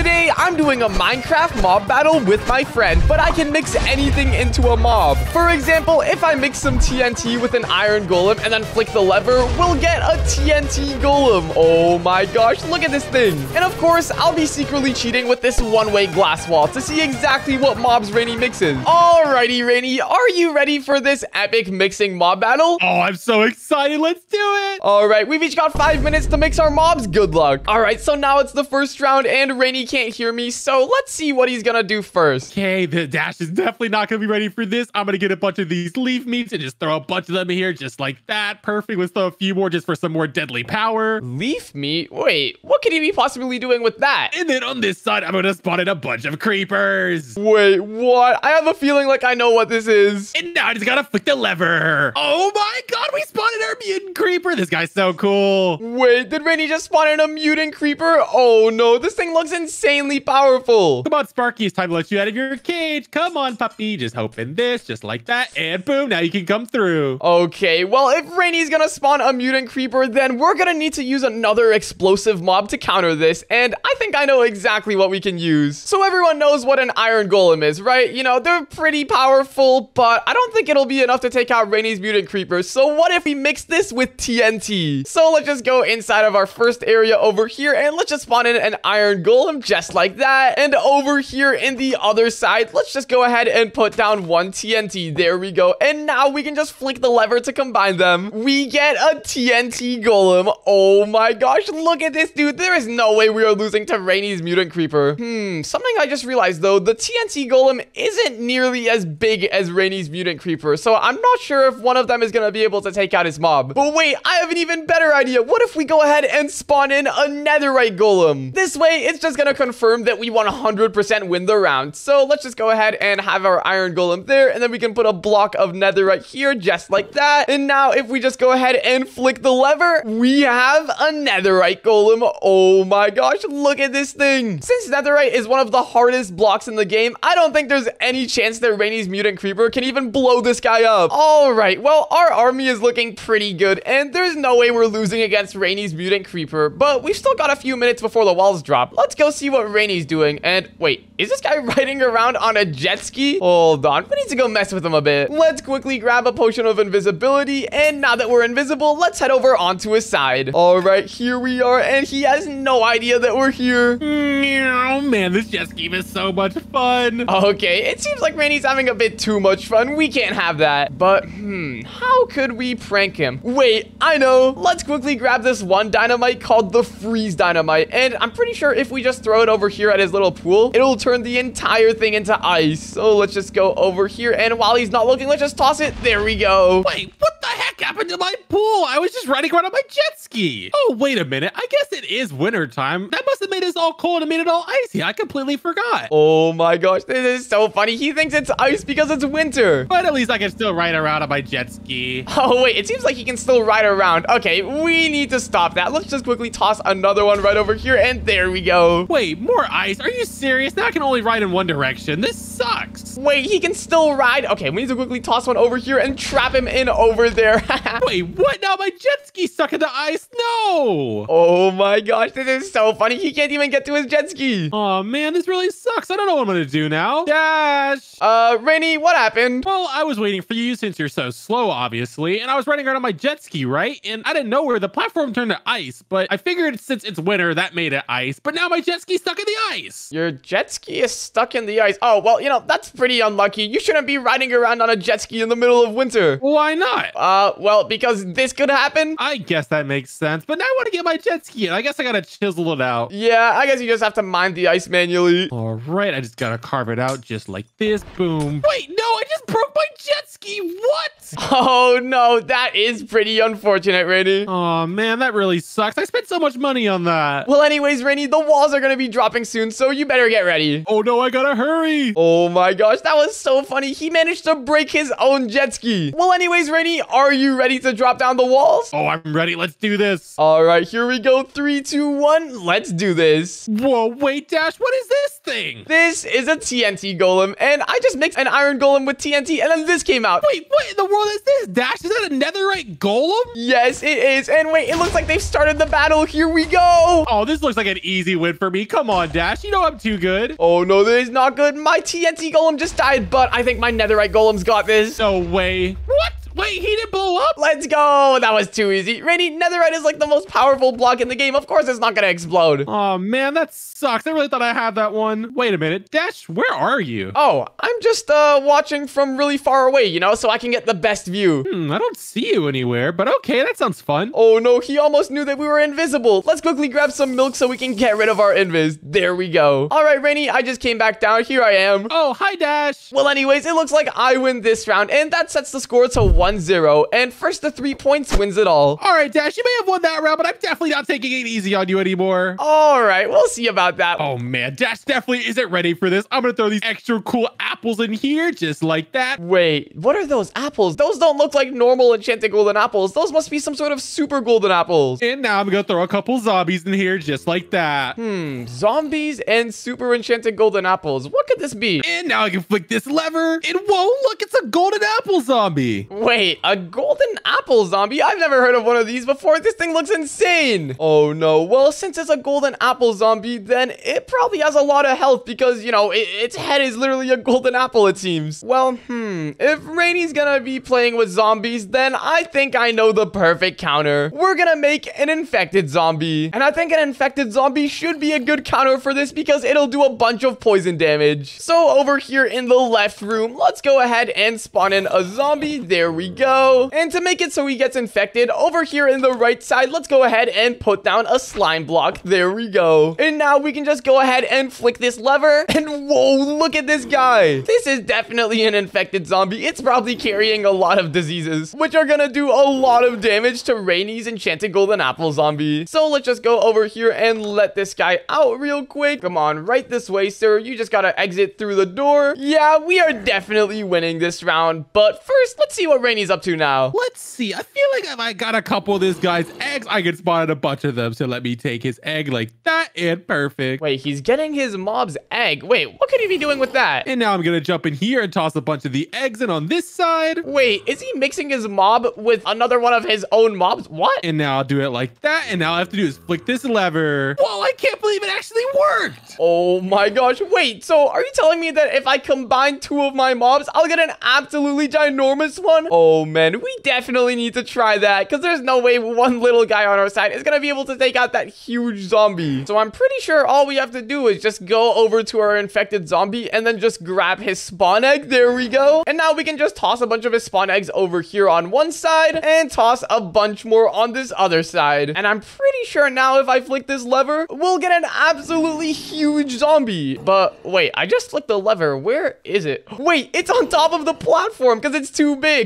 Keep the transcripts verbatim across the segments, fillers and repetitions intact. Today, I'm doing a Minecraft mob battle with my friend, but I can mix anything into a mob. For example, if I mix some T N T with an iron golem and then flick the lever, we'll get a T N T golem. Oh my gosh, look at this thing. And of course, I'll be secretly cheating with this one-way glass wall to see exactly what mobs Rainey mixes. Alrighty, Rainey, are you ready for this epic mixing mob battle? Oh, I'm so excited. Let's do it. All right, we've each got five minutes to mix our mobs. Good luck. All right, so now it's the first round and Rainey can't hear me, so let's see what he's gonna do first. Okay, the Dash is definitely not gonna be ready for this. I'm gonna get a bunch of these leaf meats and just throw a bunch of them in here just like that. Perfect. Let's throw a few more just for some more deadly power. Leaf meat? Wait, what could he be possibly doing with that? And then on this side, I'm gonna spawn in a bunch of creepers. Wait, what? I have a feeling like I know what this is. And now I just gotta flick the lever. Oh my god, we spawned in our mutant creeper. This guy's so cool. Wait, did Rainey just spawn in a mutant creeper? Oh no, this thing looks insanely powerful. Come on, Sparky, it's time to let you out of your cage. Come on, puppy. Just open this, just like that, and boom, now you can come through. Okay, well, if Rainey's gonna spawn a mutant creeper, then we're gonna need to use another explosive mob to counter this, and I think I know exactly what we can use. So everyone knows what an iron golem is, right? You know, they're pretty powerful, but I don't think it'll be enough to take out Rainey's mutant creepers. So what if we mix this with T N T? So let's just go inside of our first area over here, and let's just spawn in an iron golem just like that. And over here in the other side, let's just go ahead and put down one T N T. There we go. And now we can just flick the lever to combine them. We get a T N T golem. Oh my gosh, look at this, dude. There is no way we are losing to Rainey's mutant creeper. Hmm, something I just realized though, the T N T golem isn't nearly as big as Rainey's mutant creeper, so I'm not sure if one of them is gonna be able to take out his mob. But wait, I have an even better idea. What if we go ahead and spawn in a netherite golem? This way, it's just gonna confirm that we one hundred percent win the round. So let's just go ahead and have our iron golem there, and then we can put a block of netherite here, just like that. And now if we just go ahead and flick the lever, we have a netherite golem. Oh my gosh, look at this thing. Since netherite is one of the hardest blocks in the game, I don't think there's any chance that Rainey's mutant creeper can even blow this guy up. All right, well, our army is looking pretty good, and there's no way we're losing against Rainey's mutant creeper, but we've still got a few minutes before the walls drop. Let's go see what Rainey's doing. And wait, is this guy riding around on a jet ski? Hold on, we need to go mess with him a bit. Let's quickly grab a potion of invisibility, and now that we're invisible, let's head over onto his side. All right, here we are, and he has no idea that we're here. Oh man, this jet ski is so much fun. Okay, it seems like Rainey's having a bit too much fun. We can't have that. But hmm, how could we prank him? Wait, I know. Let's quickly grab this one dynamite called the freeze dynamite, and I'm pretty sure if we just throw it over here at his little pool, it'll turn the entire thing into ice. So let's just go over here, and while he's not looking, let's just toss it. There we go. Wait, what the heck happened to my pool? I was just riding around on my jet ski. Oh, wait a minute. I guess it is winter time. That must have made us all cold and made it all icy. I completely forgot. Oh my gosh, this is so funny. He thinks it's ice because it's winter. But at least I can still ride around on my jet ski. Oh wait, it seems like he can still ride around. Okay, we need to stop that. Let's just quickly toss another one right over here, and there we go. Wait, more ice? Are you serious? Now I can only ride in one direction. This sucks. Wait, he can still ride? Okay, we need to quickly toss one over here and trap him in over there. Wait, what? Now my jet ski's stuck in the ice? No! Oh my gosh, this is so funny. He can't even get to his jet ski. Oh man, this really sucks. I don't know what I'm gonna do now. Dash! Uh, Rainey, what happened? Well, I was waiting for you since you're so slow, obviously, and I was riding around on my jet ski, right? And I didn't know where the platform turned to ice, but I figured since it's winter, that made it ice, but now my jet ski's stuck in the ice. Your jet ski is stuck in the ice. Oh, well, you know, that's pretty unlucky. You shouldn't be riding around on a jet ski in the middle of winter. Why not? Uh, well, because this could happen. I guess that makes sense, but now I want to get my jet ski, and I guess I gotta chisel it out. Yeah, I guess you just have to mine the ice manually. All right, I just gotta carve it out just like this. Boom. Wait, no, I just broke my jet ski. What? Oh, no, that is pretty unfortunate, Rainey. Oh, man, that really sucks. I spent so much money on that. Well, anyways, Rainey, the walls are gonna be dropping soon, so you better get ready. Oh, no, I gotta hurry. Oh, my gosh, that was so funny. He managed to break his own jet ski. Well, anyways, Rainey, are you ready to drop down the walls? Oh, I'm ready. Let's do this. All right, here we go. Three, two, one. Let's do this. Whoa, wait, Dash, what is this thing? This is a T N T golem, and I just mixed an iron golem with T N T, and then this came out. Wait, what in the world? world is this, Dash? Is that a netherite golem? Yes, it is. And wait, it looks like they've started the battle. Here we go. Oh, this looks like an easy win for me. Come on, Dash. You know I'm too good. Oh, no, this is not good. My T N T golem just died, but I think my netherite golem's got this. No way. What? Wait, he didn't blow up? Let's go. That was too easy. Rainey, netherite is like the most powerful block in the game. Of course, it's not going to explode. Oh, man, that sucks. I really thought I had that one. Wait a minute. Dash, where are you? Oh, I'm just uh, watching from really far away, you know, so I can get the best view. Hmm, I don't see you anywhere, but okay, that sounds fun. Oh, no, he almost knew that we were invisible. Let's quickly grab some milk so we can get rid of our invis. There we go. All right, Rainey, I just came back down. Here I am. Oh, hi, Dash. Well, anyways, it looks like I win this round, and that sets the score to one zero, and first to three points wins it all. All right, Dash, you may have won that round, but I'm definitely not taking it easy on you anymore. All right, we'll see about that. Oh, man, Dash definitely isn't ready for this. I'm going to throw these extra cool apples in here, just like that. Wait, what are those apples? Those don't look like normal enchanted golden apples. Those must be some sort of super golden apples. And now I'm going to throw a couple zombies in here, just like that. Hmm, zombies and super enchanted golden apples. What could this be? And now I can flick this lever. And whoa, look, it's a golden apple zombie. Wait, a golden apple zombie? I've never heard of one of these before. This thing looks insane. Oh, no. Well, since it's a golden apple zombie, then it probably has a lot of health because, you know, it, its head is literally a golden apple, it seems. Well, hmm. If Rainey's gonna be playing with zombies, then I think I know the perfect counter. We're gonna make an infected zombie. And I think an infected zombie should be a good counter for this because it'll do a bunch of poison damage. So over here in the left room, let's go ahead and spawn in a zombie. There we go. And to make it so he gets infected, over here in the right side, let's go ahead and put down a slime block. There we go. And now we can just go ahead and flick this lever. And whoa, look at this guy. This is definitely an infected zombie. It's probably carrying a lot of diseases, which are gonna do a lot of damage to Rainey's enchanted golden apple zombie. So let's just go over here and let this guy out real quick. Come on, right this way, sir. You just gotta exit through the door. Yeah, we are definitely winning this round. But first, let's see See what Rainey's up to now. Let's see. I feel like if I got a couple of this guy's eggs, I could spawn a bunch of them. So let me take his egg like that and perfect. Wait, he's getting his mob's egg. Wait, what could he be doing with that? And now I'm going to jump in here and toss a bunch of the eggs in on this side. Wait, is he mixing his mob with another one of his own mobs? What? And now I'll do it like that. And now all I have to do is flick this lever. Whoa, I can't believe it actually worked. Oh my gosh. Wait, so are you telling me that if I combine two of my mobs, I'll get an absolutely ginormous one? Oh, man, we definitely need to try that because there's no way one little guy on our side is going to be able to take out that huge zombie. So I'm pretty sure all we have to do is just go over to our infected zombie and then just grab his spawn egg. There we go. And now we can just toss a bunch of his spawn eggs over here on one side and toss a bunch more on this other side. And I'm pretty sure now if I flick this lever, we'll get an absolutely huge zombie. But wait, I just flicked the lever. Where is it? Wait, it's on top of the platform because it's too big.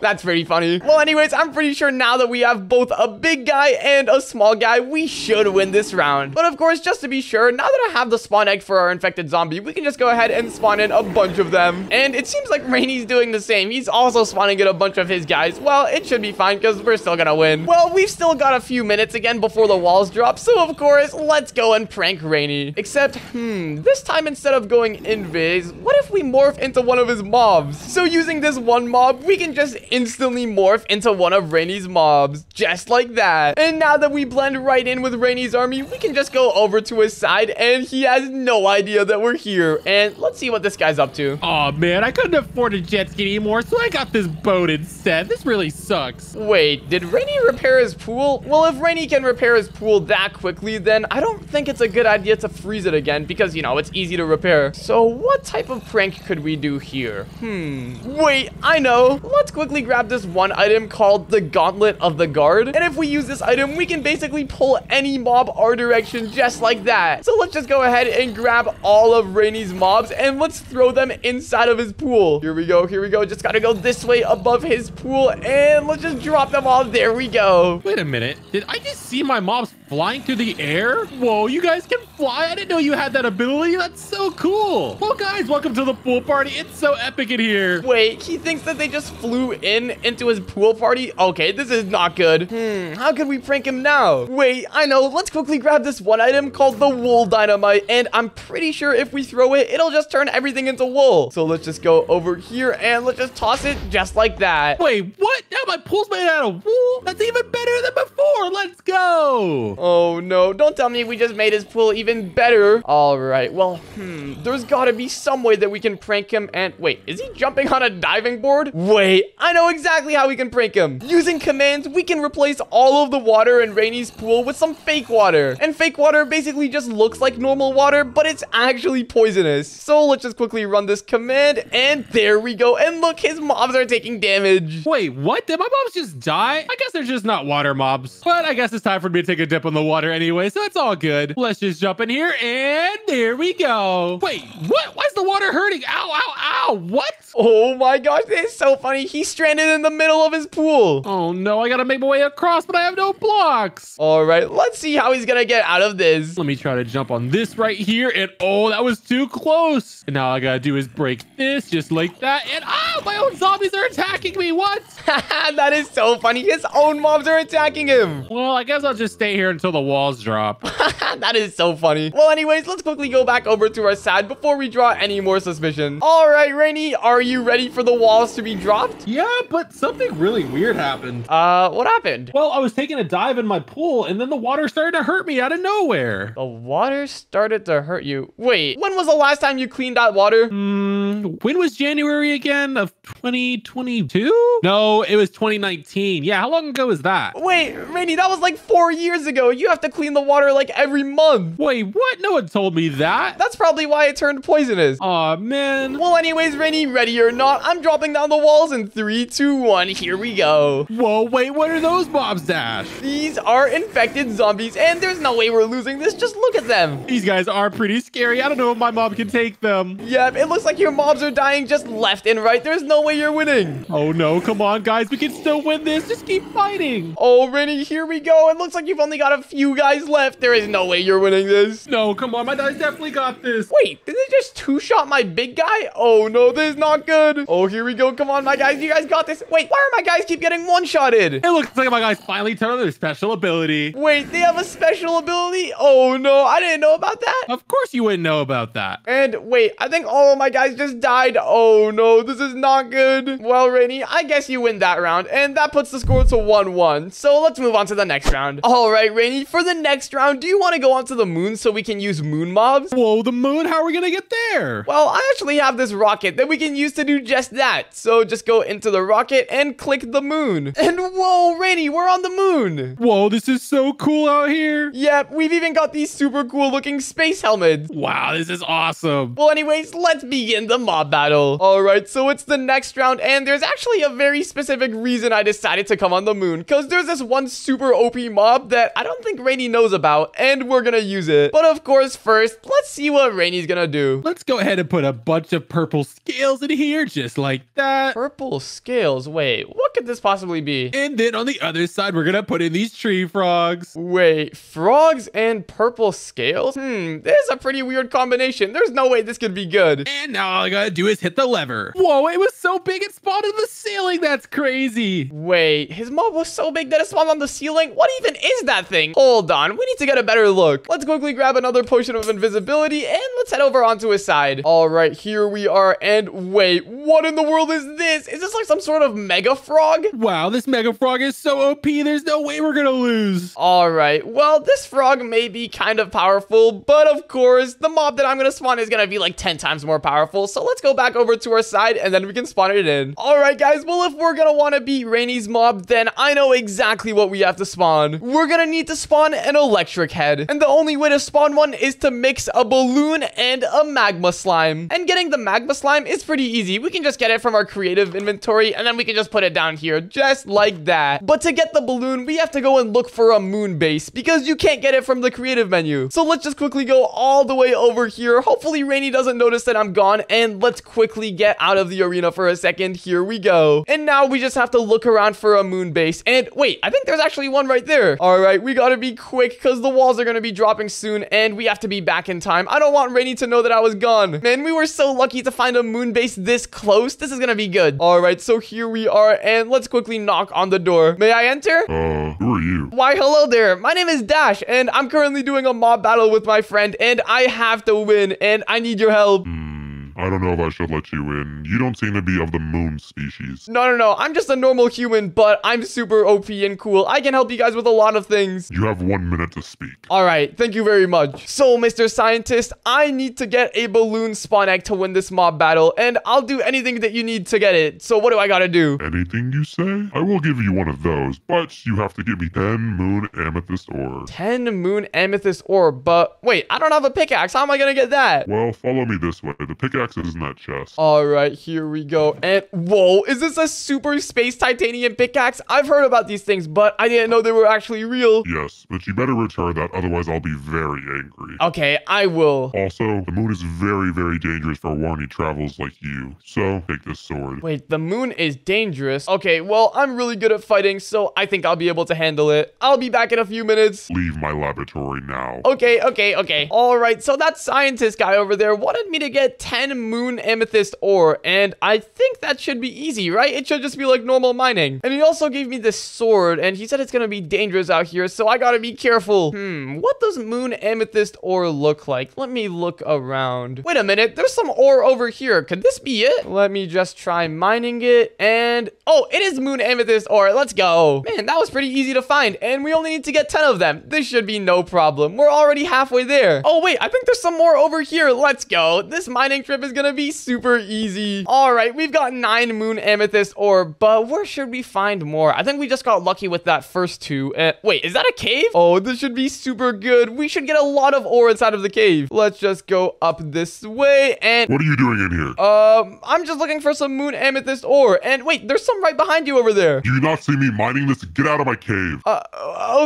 That's pretty funny. Well, anyways, I'm pretty sure now that we have both a big guy and a small guy, we should win this round. But of course, just to be sure, now that I have the spawn egg for our infected zombie, we can just go ahead and spawn in a bunch of them. And it seems like Rainey's doing the same. He's also spawning in a bunch of his guys. Well, it should be fine because we're still gonna win. Well, we've still got a few minutes again before the walls drop. So of course, let's go and prank Rainey. Except, hmm, this time instead of going invis, what if we morph into one of his mobs? So using this one mob, we can just instantly morph into one of Rainey's mobs, just like that. And now that we blend right in with Rainey's army, we can just go over to his side, and he has no idea that we're here. And let's see what this guy's up to. Oh man, I couldn't afford a jet ski anymore, so I got this boat instead. This really sucks. Wait, did Rainey repair his pool? Well, if Rainey can repair his pool that quickly, then I don't think it's a good idea to freeze it again, because, you know, it's easy to repair. So what type of prank could we do here? Hmm. Wait, I know. Let's quickly grab this one item called the Gauntlet of the Guard. And if we use this item, we can basically pull any mob our direction just like that. So let's just go ahead and grab all of Rainey's mobs and let's throw them inside of his pool. Here we go. Here we go. Just got to go this way above his pool and let's just drop them all. There we go. Wait a minute. Did I just see my mobs flying through the air? Whoa, you guys can fly. I didn't know you had that ability. That's so cool. Well, guys, welcome to the pool party. It's so epic in here. Wait, he thinks that they just flew flew in into his pool party? Okay, this is not good. Hmm, how can we prank him now? Wait, I know. Let's quickly grab this one item called the wool dynamite. And I'm pretty sure if we throw it, it'll just turn everything into wool. So let's just go over here and let's just toss it just like that. Wait, what? Now my pool's made out of wool? That's even better than before. Let's go. Oh, no. Don't tell me we just made his pool even better. All right. Well, hmm. There's got to be some way that we can prank him. And wait, is he jumping on a diving board? Wait, I know exactly how we can prank him. Using commands, we can replace all of the water in Rainey's pool with some fake water. And fake water basically just looks like normal water, but it's actually poisonous. So let's just quickly run this command. And there we go. And look, his mobs are taking damage. Wait, what? Did my mobs just die? I guess they're just not water mobs. But I guess it's time for me to take a dip in the water anyway, so it's all good. Let's just jump in here, and there we go. Wait, what? Why is the water hurting? Ow, ow, ow. What? Oh my gosh, this is so funny. He's stranded in the middle of his pool. Oh no, I gotta make my way across, but I have no blocks. All right, let's see how he's gonna get out of this. Let me try to jump on this right here, and oh, that was too close. And now all I gotta do is break this just like that, and ah, oh, my own zombies are attacking me. What? That is so funny. His own mobs are attacking him. Well, I guess I'll just stay here until the walls drop. That is so funny. Well, anyways, let's quickly go back over to our side before we draw any more suspicion. All right, Rainey, are you ready for the walls to be dropped? Yeah, but something really weird happened. Uh, what happened? Well, I was taking a dive in my pool, and then the water started to hurt me out of nowhere. The water started to hurt you? Wait, when was the last time you cleaned out water? Mm, when was January again of twenty twenty-two? No, it was twenty nineteen. Yeah, how long ago was that? Wait, Rainey, that was like four years ago. You have to clean the water like every month. Wait, what? No one told me that. That's probably why it turned poisonous. Aw, man. Well, anyways, Rainey, ready or not, I'm dropping down the walls in three, two, one. Here we go. Whoa, wait, what are those mobs, Dash? These are infected zombies, and there's no way we're losing this. Just look at them. These guys are pretty scary. I don't know if my mob can take them. Yep, it looks like your mobs are dying just left and right. There's no way you're winning. Oh, no. Come on, guys. We can still win this. Just keep fighting. Oh, Rainey, here we go. It looks like you've only got a few guys left. There is no way you're winning this. No, come on. My guys definitely got this. Wait, did they just two-shot my big guy? Oh, no. This is not good. Oh, here we go. Come on, my guys. You guys got this. Wait, why are my guys keep getting one-shotted? It looks like my guys finally turned on their special ability. Wait, they have a special ability? Oh, no. I didn't know about that. Of course you wouldn't know about that. And wait, I think all of my guys just died. Oh, no. This is not good. Well, Rainey, I guess you win that round, and that puts the score to one one. So let's move on to the next round. All right, Rainey, for the next round, do you want to go onto the moon so we can use moon mobs? Whoa, the moon? How are we going to get there? Well, I actually have this rocket that we can use to do just that. So just go into the rocket and click the moon. And whoa, Rainey, we're on the moon. Whoa, this is so cool out here. Yep, we've even got these super cool looking space helmets. Wow, this is awesome. Well, anyways, let's begin the mob battle. All right, so it's the next round, and there's actually a very specific reason I decided to come on the moon, because there's this one super O P mob that I don't think Rainey knows about, and we're gonna use it. But of course, first, let's see what Rainey's gonna do. Let's go ahead and put a bunch of purple scales in here, just like that. Purple scales? Wait, what could this possibly be? And then on the other side, we're gonna put in these tree frogs. Wait, frogs and purple scales? Hmm, this is a pretty weird combination. There's no way this could be good. And now all I gotta do is hit the lever. Whoa, it was so big it spawned on the ceiling. That's crazy. Wait, his mob was so big that it spawned on the ceiling? What even is that thing? Hold on, we need to get a better look. Let's quickly grab another potion of invisibility, and let's head over onto his side. All right, here we are, and wait, what in the world is this? Is this like some sort of mega frog? Wow, this mega frog is so O P. There's no way we're gonna lose. All right, well, this frog may be kind of powerful, but of course, the mob that I'm gonna spawn is gonna be like ten times more powerful, so let's go back over to our side, and then we can spawn it in. All right, guys, well, if we're gonna want to beat Rainey's mob, then I know exactly what we have to spawn. We're gonna need to spawn an electric head, and the only way to spawn one is to mix a balloon and a magma slime. And getting the magma slime is pretty easy. We can just get it from our creative inventory, and then we can just put it down here, just like that. But to get the balloon, we have to go and look for a moon base, because you can't get it from the creative menu. So let's just quickly go all the way over here. Hopefully, Rainey doesn't notice that I'm gone, and let's quickly get out of the arena for a second. Here we go. And now we just have to look around for a moon base. And wait, I think there's actually one right there. All right, we gotta be quick because the walls are gonna be dropping soon, and we have to be back in time. I don't want Rainey to know that I was gone. Man, we were so lucky to find a moon base this close. This is gonna be good. All right, so here we are, and let's quickly knock on the door. May I enter? Uh, who are you? Why, hello there. My name is Dash, and I'm currently doing a mob battle with my friend, and I have to win, and I need your help. Mm. I don't know if I should let you in. You don't seem to be of the moon species. No, no, no. I'm just a normal human, but I'm super O P and cool. I can help you guys with a lot of things. You have one minute to speak. All right. Thank you very much. So, Mister Scientist, I need to get a balloon spawn egg to win this mob battle, and I'll do anything that you need to get it. So, what do I gotta do? Anything you say? I will give you one of those, but you have to give me ten moon amethyst ore. ten moon amethyst ore, but wait, I don't have a pickaxe. How am I gonna get that? Well, follow me this way. The pickaxe is in that chest. All right, here we go. And whoa, is this a super space titanium pickaxe? I've heard about these things, but I didn't know they were actually real. Yes, but you better return that, otherwise I'll be very angry. Okay, I will. Also, the moon is very, very dangerous for warny travels like you. So take this sword. Wait, the moon is dangerous? Okay, well, I'm really good at fighting, so I think I'll be able to handle it. I'll be back in a few minutes. Leave my laboratory now. Okay, okay, okay. All right, so that scientist guy over there wanted me to get ten moon amethyst ore, and I think that should be easy, right? It should just be like normal mining. And he also gave me this sword, and he said it's gonna be dangerous out here, so I gotta be careful. Hmm, what does moon amethyst ore look like? Let me look around. Wait a minute, there's some ore over here. Could this be it? Let me just try mining it, and oh, it is moon amethyst ore. Let's go. Man, that was pretty easy to find, and we only need to get ten of them. This should be no problem. We're already halfway there. Oh wait, I think there's some more over here. Let's go. This mining trip is gonna be super easy. All right, we've got nine moon amethyst ore, but where should we find more? I think we just got lucky with that first two. Uh, wait, is that a cave? Oh, this should be super good. We should get a lot of ore inside of the cave. Let's just go up this way and... What are you doing in here? Um, I'm just looking for some moon amethyst ore. And wait, there's some right behind you over there. Do you not see me mining this? Get out of my cave. Uh,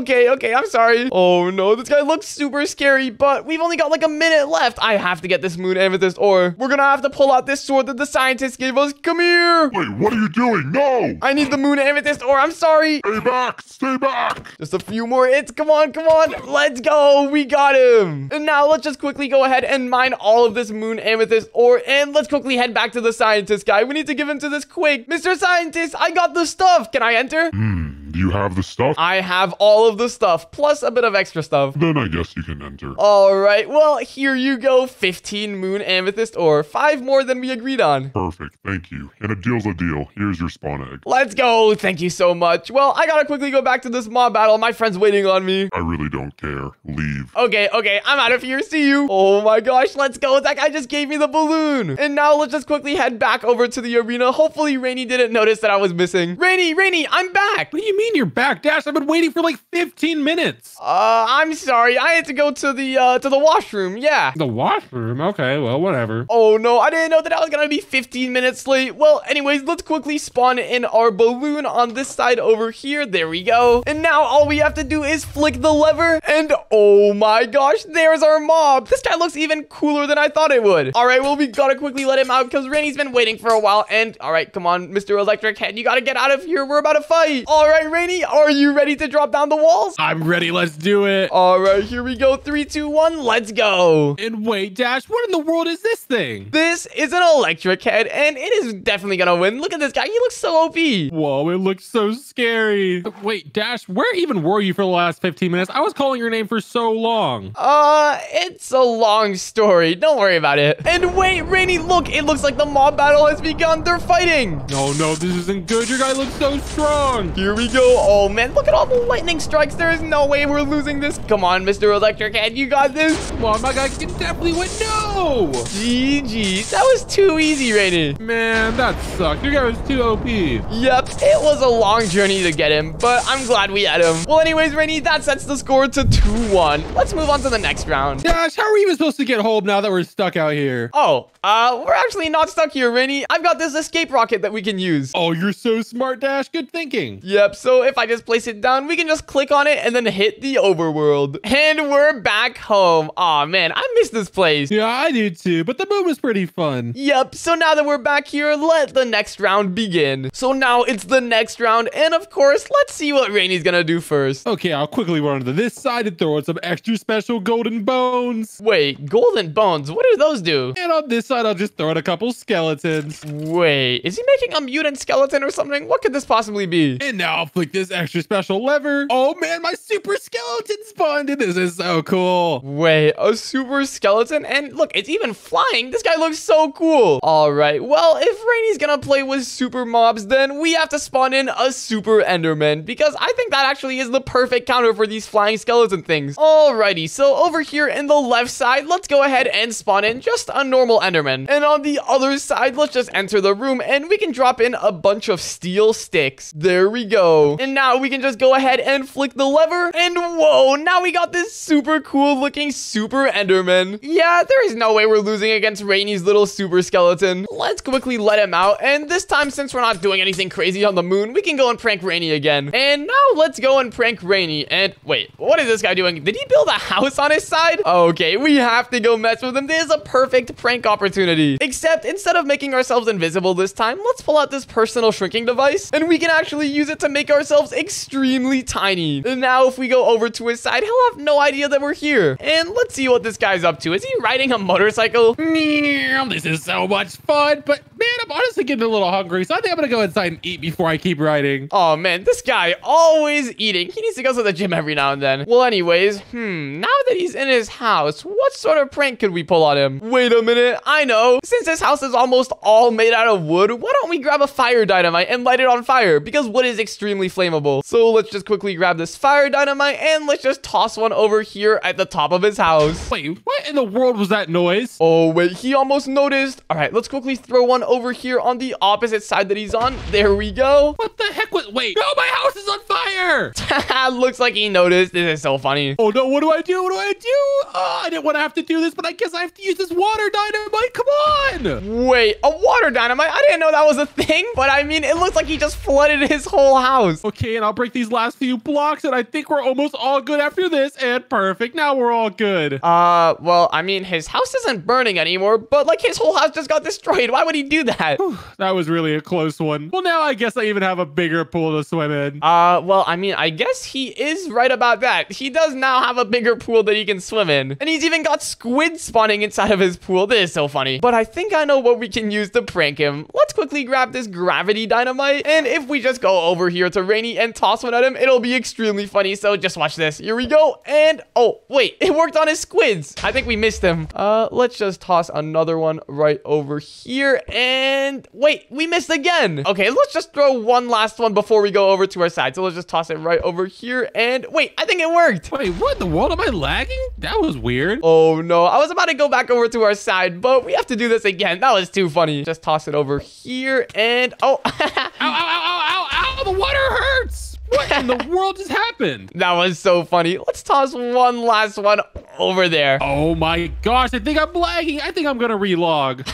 okay, okay, I'm sorry. Oh no, this guy looks super scary, but we've only got like a minute left. I have to get this moon amethyst ore. We're gonna have to pull out this sword that the scientist gave us. Come here. Wait, what are you doing? No! I need the moon amethyst ore. I'm sorry. Stay back. Stay back. Just a few more hits. Come on. Come on. Let's go. We got him. And now let's just quickly go ahead and mine all of this moon amethyst ore. And let's quickly head back to the scientist guy. We need to give him to this quick. Mister Scientist, I got the stuff. Can I enter? Hmm. Do you have the stuff? I have all of the stuff, plus a bit of extra stuff. Then I guess you can enter. All right, well, here you go. fifteen moon amethyst ore, five more than we agreed on. Perfect, thank you. And a deal's a deal. Here's your spawn egg. Let's go, thank you so much. Well, I gotta quickly go back to this mob battle. My friend's waiting on me. I really don't care. Leave. Okay, okay, I'm out of here. See you. Oh my gosh, let's go. That guy just gave me the balloon. And now let's just quickly head back over to the arena. Hopefully, Rainey didn't notice that I was missing. Rainey, Rainey, I'm back. What do you mean you're back, Dash? I've been waiting for like fifteen minutes. Uh, I'm sorry. I had to go to the uh, to the washroom. Yeah. The washroom? Okay, well, whatever. Oh, no. I didn't know that I was going to be fifteen minutes late. Well, anyways, let's quickly spawn in our balloon on this side over here. There we go. And now all we have to do is flick the lever. And oh my gosh, there's our mob. This guy looks even cooler than I thought it would. All right, well, we got to quickly let him out because Rainey's been waiting for a while. And all right, come on, Mister Electric Head. You got to get out of here. We're about to fight. All right. Rainey, are you ready to drop down the walls? I'm ready. Let's do it. All right, here we go. Three, two, one. Let's go. And wait, Dash, what in the world is this thing? This is an electric head, and it is definitely gonna win. Look at this guy. He looks so O P. Whoa, it looks so scary. Wait, Dash, where even were you for the last fifteen minutes? I was calling your name for so long. Uh, it's a long story. Don't worry about it. And wait, Rainey, look. It looks like the mob battle has begun. They're fighting. No, no, this isn't good. Your guy looks so strong. Here we go. Oh, man, look at all the lightning strikes. There is no way we're losing this. Come on, Mister Electric Head, you got this. Come on, my guy can definitely win. No! G G. That was too easy, Rainey. Man, that sucked. Your guy was too O P. Yep, it was a long journey to get him, but I'm glad we had him. Well, anyways, Rainey, that sets the score to two one. Let's move on to the next round. Dash, how are we even supposed to get home now that we're stuck out here? Oh, uh, we're actually not stuck here, Rainey. I've got this escape rocket that we can use. Oh, you're so smart, Dash. Good thinking. Yep, so So if I just place it down, we can just click on it and then hit the overworld. And we're back home. Aw, man, I miss this place. Yeah, I do too, but the moon was pretty fun. Yep, so now that we're back here, let the next round begin. So now it's the next round, and of course, let's see what Rainey's gonna do first. Okay, I'll quickly run to this side and throw in some extra special golden bones. Wait, golden bones? What do those do? And on this side, I'll just throw in a couple skeletons. Wait, is he making a mutant skeleton or something? What could this possibly be? And now I'll flick this extra special lever. Oh man, my super skeleton spawned. This is so cool. Wait, a super skeleton? And look, it's even flying. This guy looks so cool. All right, well, if Rainey's gonna play with super mobs, then we have to spawn in a super Enderman, because I think that actually is the perfect counter for these flying skeleton things. Alrighty, so over here in the left side, let's go ahead and spawn in just a normal Enderman. And on the other side, let's just enter the room and we can drop in a bunch of steel sticks. There we go. And now we can just go ahead and flick the lever. And whoa, now we got this super cool looking super Enderman. Yeah, there is no way we're losing against Rainey's little super skeleton. Let's quickly let him out. And this time, since we're not doing anything crazy on the moon, we can go and prank Rainey again. And now let's go and prank Rainey. And wait, what is this guy doing? Did he build a house on his side? Okay, we have to go mess with him. This is a perfect prank opportunity. Except instead of making ourselves invisible this time, let's pull out this personal shrinking device and we can actually use it to make ourselves extremely tiny. And now if we go over to his side, he'll have no idea that we're here. And let's see what this guy's up to. Is he riding a motorcycle? This is so much fun, but man, I'm honestly getting a little hungry. So I think I'm gonna go inside and eat before I keep riding. Oh man, this guy always eating. He needs to go to the gym every now and then. Well, anyways, hmm, now that he's in his house, what sort of prank could we pull on him? Wait a minute, I know. Since his house is almost all made out of wood, why don't we grab a fire dynamite and light it on fire? Because wood is extremely flammable. So let's just quickly grab this fire dynamite and let's just toss one over here at the top of his house. Wait, what in the world was that noise? Oh wait, he almost noticed. All right, let's quickly throw one over here on the opposite side that he's on. There we go. What the heck was, wait, no, my house is on fire. Looks like he noticed. This is so funny. Oh no, what do I do? What do I do? Oh, I didn't want to have to do this, but I guess I have to use this water dynamite. Come on. Wait, a water dynamite? I didn't know that was a thing, but I mean, it looks like he just flooded his whole house. Okay, and I'll break these last few blocks, and I think we're almost all good after this, and perfect. Now we're all good. Uh, well, I mean, his house isn't burning anymore, but like his whole house just got destroyed. Why would he do that? That was really a close one. Well, now I guess I even have a bigger pool to swim in. Uh, well, I mean, I guess he is right about that. He does now have a bigger pool that he can swim in. And he's even got squid spawning inside of his pool. This is so funny. But I think I know what we can use to prank him. Let's quickly grab this gravity dynamite. And if we just go over here to Rainey and toss one at him, it'll be extremely funny. So just watch this. Here we go. And oh, wait, it worked on his squids. I think we missed him. Uh, let's just toss another one right over here. And wait, we missed again. Okay, let's just throw one last one before we go over to our side. So let's just toss it right over here. And wait, I think it worked. Wait, what in the world? Am I lagging? That was weird. Oh no, I was about to go back over to our side, but we have to do this again. That was too funny. Just toss it over here. And oh, ow, ow, ow, ow, ow, ow, the water hurts. What in the world just happened? That was so funny. Let's toss one last one over there. Oh my gosh, I think I'm lagging. I think I'm gonna relog.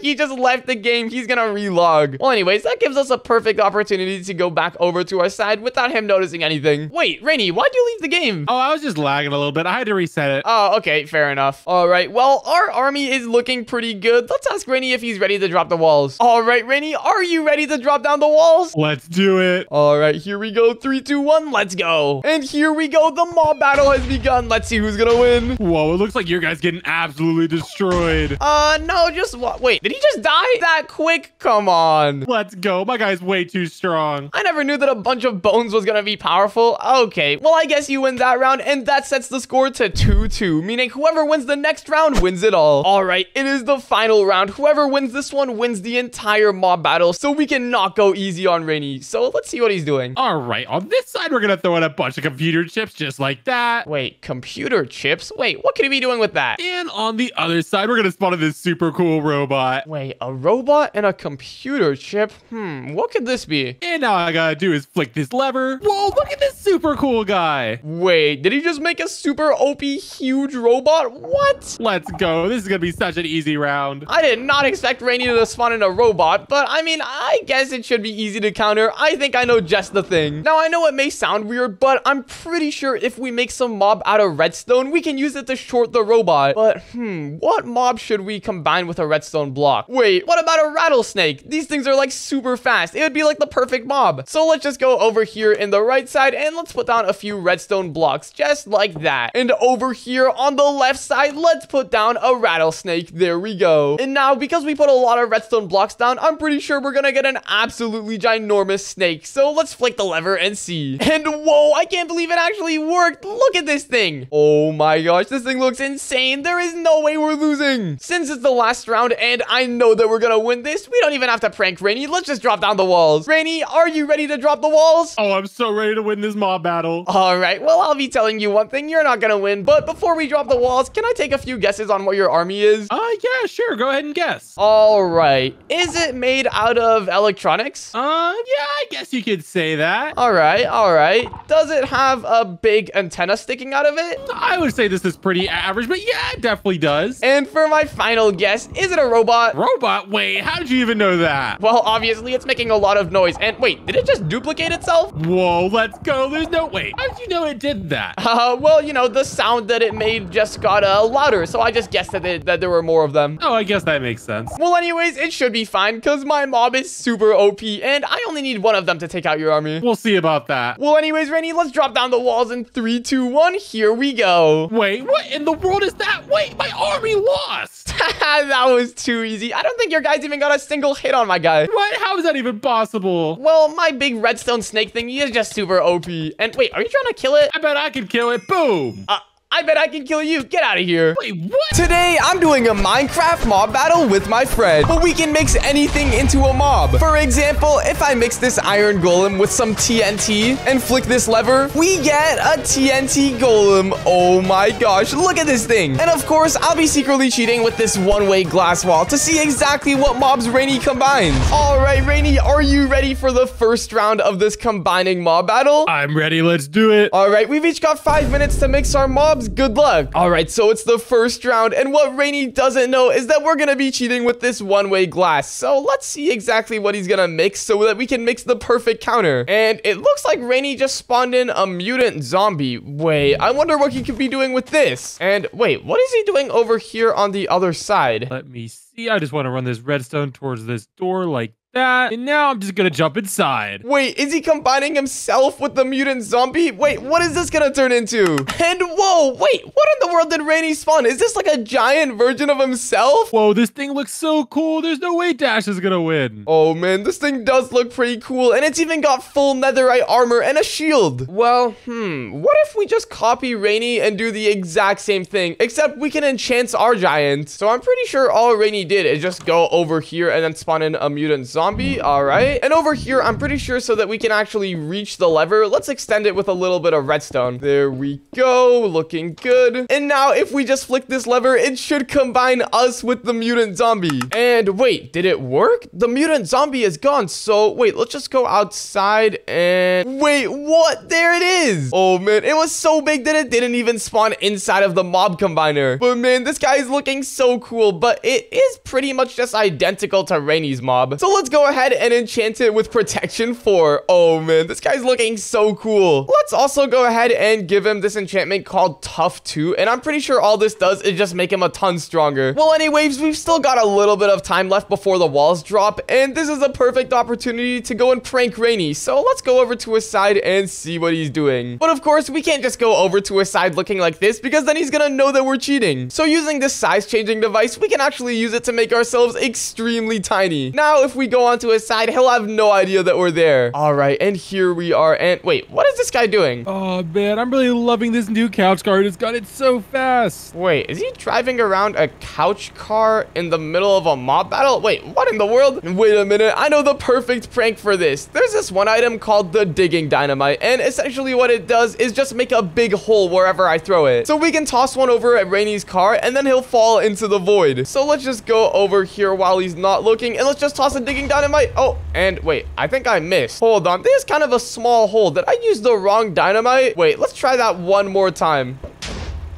He just left the game. He's gonna relog. Well, anyways, that gives us a perfect opportunity to go back over to our side without him noticing anything. Wait, Rainey, why'd you leave the game? Oh, I was just lagging a little bit. I had to reset it. Oh, okay, fair enough. All right, well, our army is looking pretty good. Let's ask Rainey if he's ready to drop the walls. All right, Rainey, are you ready to drop down the walls? Let's do it. All right, here we go. Three, two, one, let's go. And here we go. The mob battle has begun. Let's see who's gonna win. Whoa, it looks like your guy's getting absolutely destroyed. Uh, no, just wait. Did he just die that quick? Come on. Let's go. My guy's way too strong. I never knew that a bunch of bones was gonna be powerful. Okay, well, I guess you win that round, and that sets the score to two two, meaning whoever wins the next round wins it all. All right, it is the final round. Whoever wins this one wins the entire mob battle, so we cannot go easy on Rainey. So let's see what he's doing. All right. Right, on this side, we're gonna throw in a bunch of computer chips just like that. Wait, computer chips? Wait, what could he be doing with that? And on the other side, we're gonna spawn in this super cool robot. Wait, a robot and a computer chip? Hmm, what could this be? And all I gotta do is flick this lever. Whoa, look at this super cool guy. Wait, did he just make a super O P huge robot? What? Let's go. This is going to be such an easy round. I did not expect Rainey to spawn in a robot, but I mean, I guess it should be easy to counter. I think I know just the thing. Now, I know it may sound weird, but I'm pretty sure if we make some mob out of redstone, we can use it to short the robot. But hmm, what mob should we combine with a redstone block? Wait, what about a rattlesnake? These things are like super fast. It would be like the perfect mob. So let's just go over here in the right side and let's put down a few redstone blocks just like that. And over here on the left side, let's put down a rattlesnake. There we go. And now because we put a lot of redstone blocks down, I'm pretty sure we're gonna get an absolutely ginormous snake. So let's flick the lever and see. And whoa, I can't believe it actually worked. Look at this thing. Oh my gosh, this thing looks insane. There is no way we're losing. Since it's the last round and I know that we're gonna win this, we don't even have to prank Rainey. Let's just drop down the walls. Rainey, are you ready to drop the walls? Oh, I'm so ready to win this mob battle. All right, well, I'll be telling you one thing. You're not gonna win, but before we drop the walls, can I take a few guesses on what your army is? Uh, yeah, sure. Go ahead and guess. All right. Is it made out of electronics? Uh, yeah, I guess you could say that. All right, all right. Does it have a big antenna sticking out of it? I would say this is pretty average, but yeah, it definitely does. And for my final guess, is it a robot? Robot? Wait, how did you even know that? Well, obviously, it's making a lot of noise. And wait, did it just duplicate itself? Whoa, let's go. There's no way. How did you know it did that? Uh, well, you know, the sound that it made just got uh, louder. So I just guessed that, it, that there were more of them. Oh, I guess that makes sense. Well, anyways, it should be fine because my mob is super O P and I only need one of them to take out your army. We'll see about that. Well, anyways, Rainey, let's drop down the walls in three, two, one. Here we go. Wait, what in the world is that? Wait, my army lost. That was too easy. I don't think your guys even got a single hit on my guy. What? How is that even possible? Well, my big redstone snake thingy is just super O P. And wait, are you trying to kill it? I bet I can kill it. Boom. Uh I bet I can kill you. Get out of here. Wait, what? Today, I'm doing a Minecraft mob battle with my friend, but we can mix anything into a mob. For example, if I mix this iron golem with some T N T and flick this lever, we get a T N T golem. Oh my gosh, look at this thing. And of course, I'll be secretly cheating with this one-way glass wall to see exactly what mobs Rainey combines. All right, Rainey, are you ready for the first round of this combining mob battle? I'm ready. Let's do it. All right, we've each got five minutes to mix our mobs. Good luck. All right, so it's the first round, and what Rainey doesn't know is that we're gonna be cheating with this one-way glass. So let's see exactly what he's gonna mix so that we can mix the perfect counter. And it looks like Rainey just spawned in a mutant zombie. Wait, I wonder what he could be doing with this. And wait, what is he doing over here on the other side? Let me see. I just want to run this redstone towards this door like that, and now I'm just gonna jump inside. Wait, is he combining himself with the mutant zombie? Wait, what is this gonna turn into? And whoa, wait, what in the world did Rainey spawn? Is this like a giant version of himself? Whoa, this thing looks so cool. There's no way Dash is gonna win. Oh man, this thing does look pretty cool, and it's even got full netherite armor and a shield. Well, hmm, what if we just copy Rainey and do the exact same thing, except we can enchant our giant? So I'm pretty sure all Rainey did is just go over here and then spawn in a mutant zombie. Zombie, all right. And over here, I'm pretty sure so that we can actually reach the lever, let's extend it with a little bit of redstone. There we go, looking good. And now if we just flick this lever, it should combine us with the mutant zombie. And wait, did it work? The mutant zombie is gone. So wait, let's just go outside and wait, what? There it is. Oh man, it was so big that it didn't even spawn inside of the mob combiner. But man, this guy is looking so cool, but it is pretty much just identical to Rainey's mob. So let's go ahead and enchant it with protection four. Oh man, this guy's looking so cool. Let's also go ahead and give him this enchantment called tough two, and I'm pretty sure all this does is just make him a ton stronger. Well, anyways, we've still got a little bit of time left before the walls drop, and this is a perfect opportunity to go and prank Rainey. So let's go over to his side and see what he's doing. But of course, we can't just go over to his side looking like this, because then he's gonna know that we're cheating. So using this size changing device, we can actually use it to make ourselves extremely tiny. Now if we go onto his side, he'll have no idea that we're there. All right, and here we are. And wait, what is this guy doing? Oh man, I'm really loving this new couch car. It's got it so fast. Wait, is he driving around a couch car in the middle of a mob battle? Wait, what in the world? Wait a minute, I know the perfect prank for this. There's this one item called the digging dynamite, and essentially what it does is just make a big hole wherever I throw it. So we can toss one over at Rainey's car, and then he'll fall into the void. So let's just go over here while he's not looking, and let's just toss a digging dynamite. Oh, and wait, I think I missed. Hold on. There's kind of a small hole. Did I use the wrong dynamite? Wait, let's try that one more time.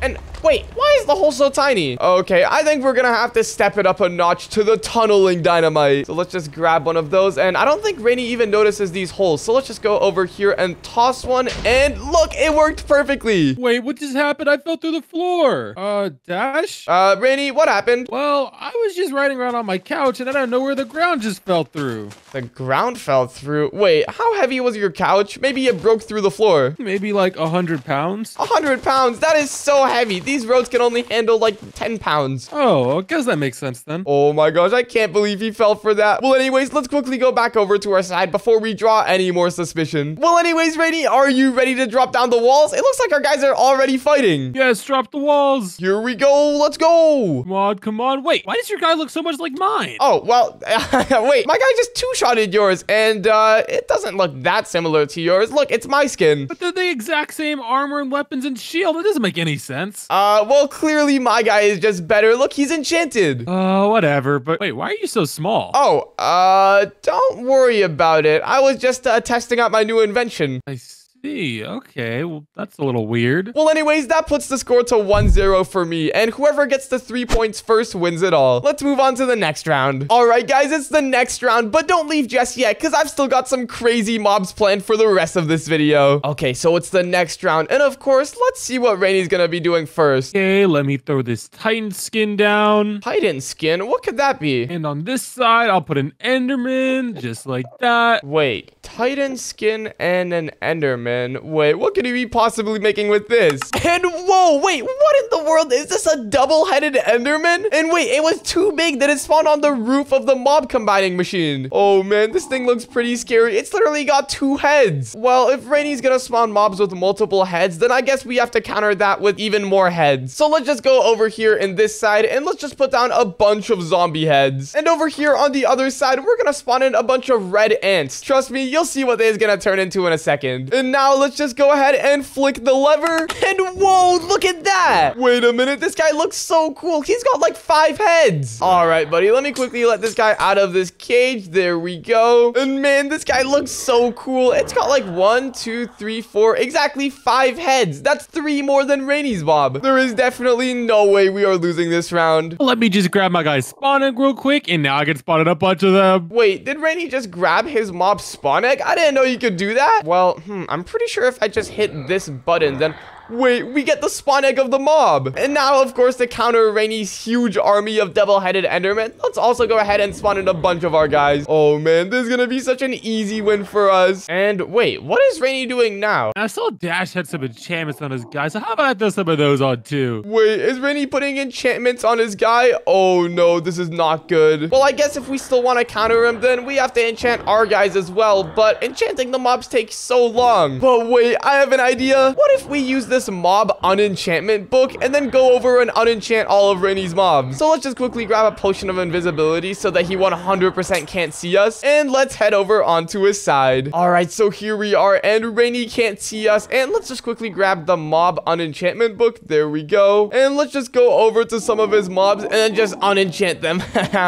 And wait, why is the hole so tiny? Okay, I think we're gonna have to step it up a notch to the tunneling dynamite. So let's just grab one of those. And I don't think Rainey even notices these holes. So let's just go over here and toss one. And look, it worked perfectly. Wait, what just happened? I fell through the floor. Uh, Dash? Uh, Rainey, what happened? Well, I was just riding around on my couch and I don't know where the ground just fell through. The ground fell through? Wait, how heavy was your couch? Maybe it broke through the floor. Maybe like a hundred pounds. a hundred pounds? That is so heavy. These These roads can only handle like ten pounds. Oh, I guess that makes sense then. Oh my gosh, I can't believe he fell for that. Well, anyways, let's quickly go back over to our side before we draw any more suspicion. Well, anyways, Rainey, are you ready to drop down the walls? It looks like our guys are already fighting. Yes, drop the walls. Here we go. Let's go. Come on, come on. Wait, why does your guy look so much like mine? Oh, well, wait, my guy just two-shotted yours, and uh, it doesn't look that similar to yours. Look, it's my skin. But they're the exact same armor and weapons and shield. That doesn't make any sense. Um, Uh, well, clearly my guy is just better. Look, he's enchanted. Oh, uh, whatever. But wait, why are you so small? Oh, uh, don't worry about it. I was just uh, testing out my new invention. I see. Okay, well, that's a little weird. Well, anyways, that puts the score to one zero for me, and whoever gets the three points first wins it all. Let's move on to the next round. All right, guys, it's the next round, but don't leave just yet, because I've still got some crazy mobs planned for the rest of this video. Okay, so it's the next round, and of course, let's see what Rainey's gonna be doing first. Okay, let me throw this Titan skin down. Titan skin? What could that be? And on this side, I'll put an Enderman, just like that. Wait, Titan skin and an Enderman. Wait, what could he be possibly making with this? And whoa, wait, what in the world? Is this a double-headed Enderman? And wait, it was too big that it spawned on the roof of the mob combining machine. Oh man, this thing looks pretty scary. It's literally got two heads. Well, if Rainey's gonna spawn mobs with multiple heads, then I guess we have to counter that with even more heads. So let's just go over here in this side and let's just put down a bunch of zombie heads. And over here on the other side, we're gonna spawn in a bunch of red ants. Trust me, you'll see what they is gonna turn into in a second. And now Now let's just go ahead and flick the lever. And whoa, look at that. Wait a minute, this guy looks so cool. He's got like five heads. All right, buddy, let me quickly let this guy out of this cage. There we go. And man, this guy looks so cool. It's got like one, two, three, four, exactly five heads. That's three more than Rainey's Bob. There is definitely no way we are losing this round. Let me just grab my guy's spawn egg real quick, and now I can spawn in a bunch of them. Wait, did Rainey just grab his mob spawn egg? I didn't know you could do that. Well, hmm, I'm pretty Pretty sure if I just hit this button, then wait, we get the spawn egg of the mob. And now, of course, to counter Rainey's huge army of double-headed Endermen, let's also go ahead and spawn in a bunch of our guys. Oh, man, this is going to be such an easy win for us. And wait, what is Rainey doing now? I saw Dash had some enchantments on his guy, so how about I throw some of those on, too? Wait, is Rainey putting enchantments on his guy? Oh, no, this is not good. Well, I guess if we still want to counter him, then we have to enchant our guys as well, but enchanting the mobs takes so long. But wait, I have an idea. What if we use the this mob unenchantment book and then go over and unenchant all of Rainey's mobs? So let's just quickly grab a potion of invisibility so that he one hundred percent can't see us, and let's head over onto his side. All right, so here we are, and Rainey can't see us, and let's just quickly grab the mob unenchantment book. There we go, and let's just go over to some of his mobs and then just unenchant them.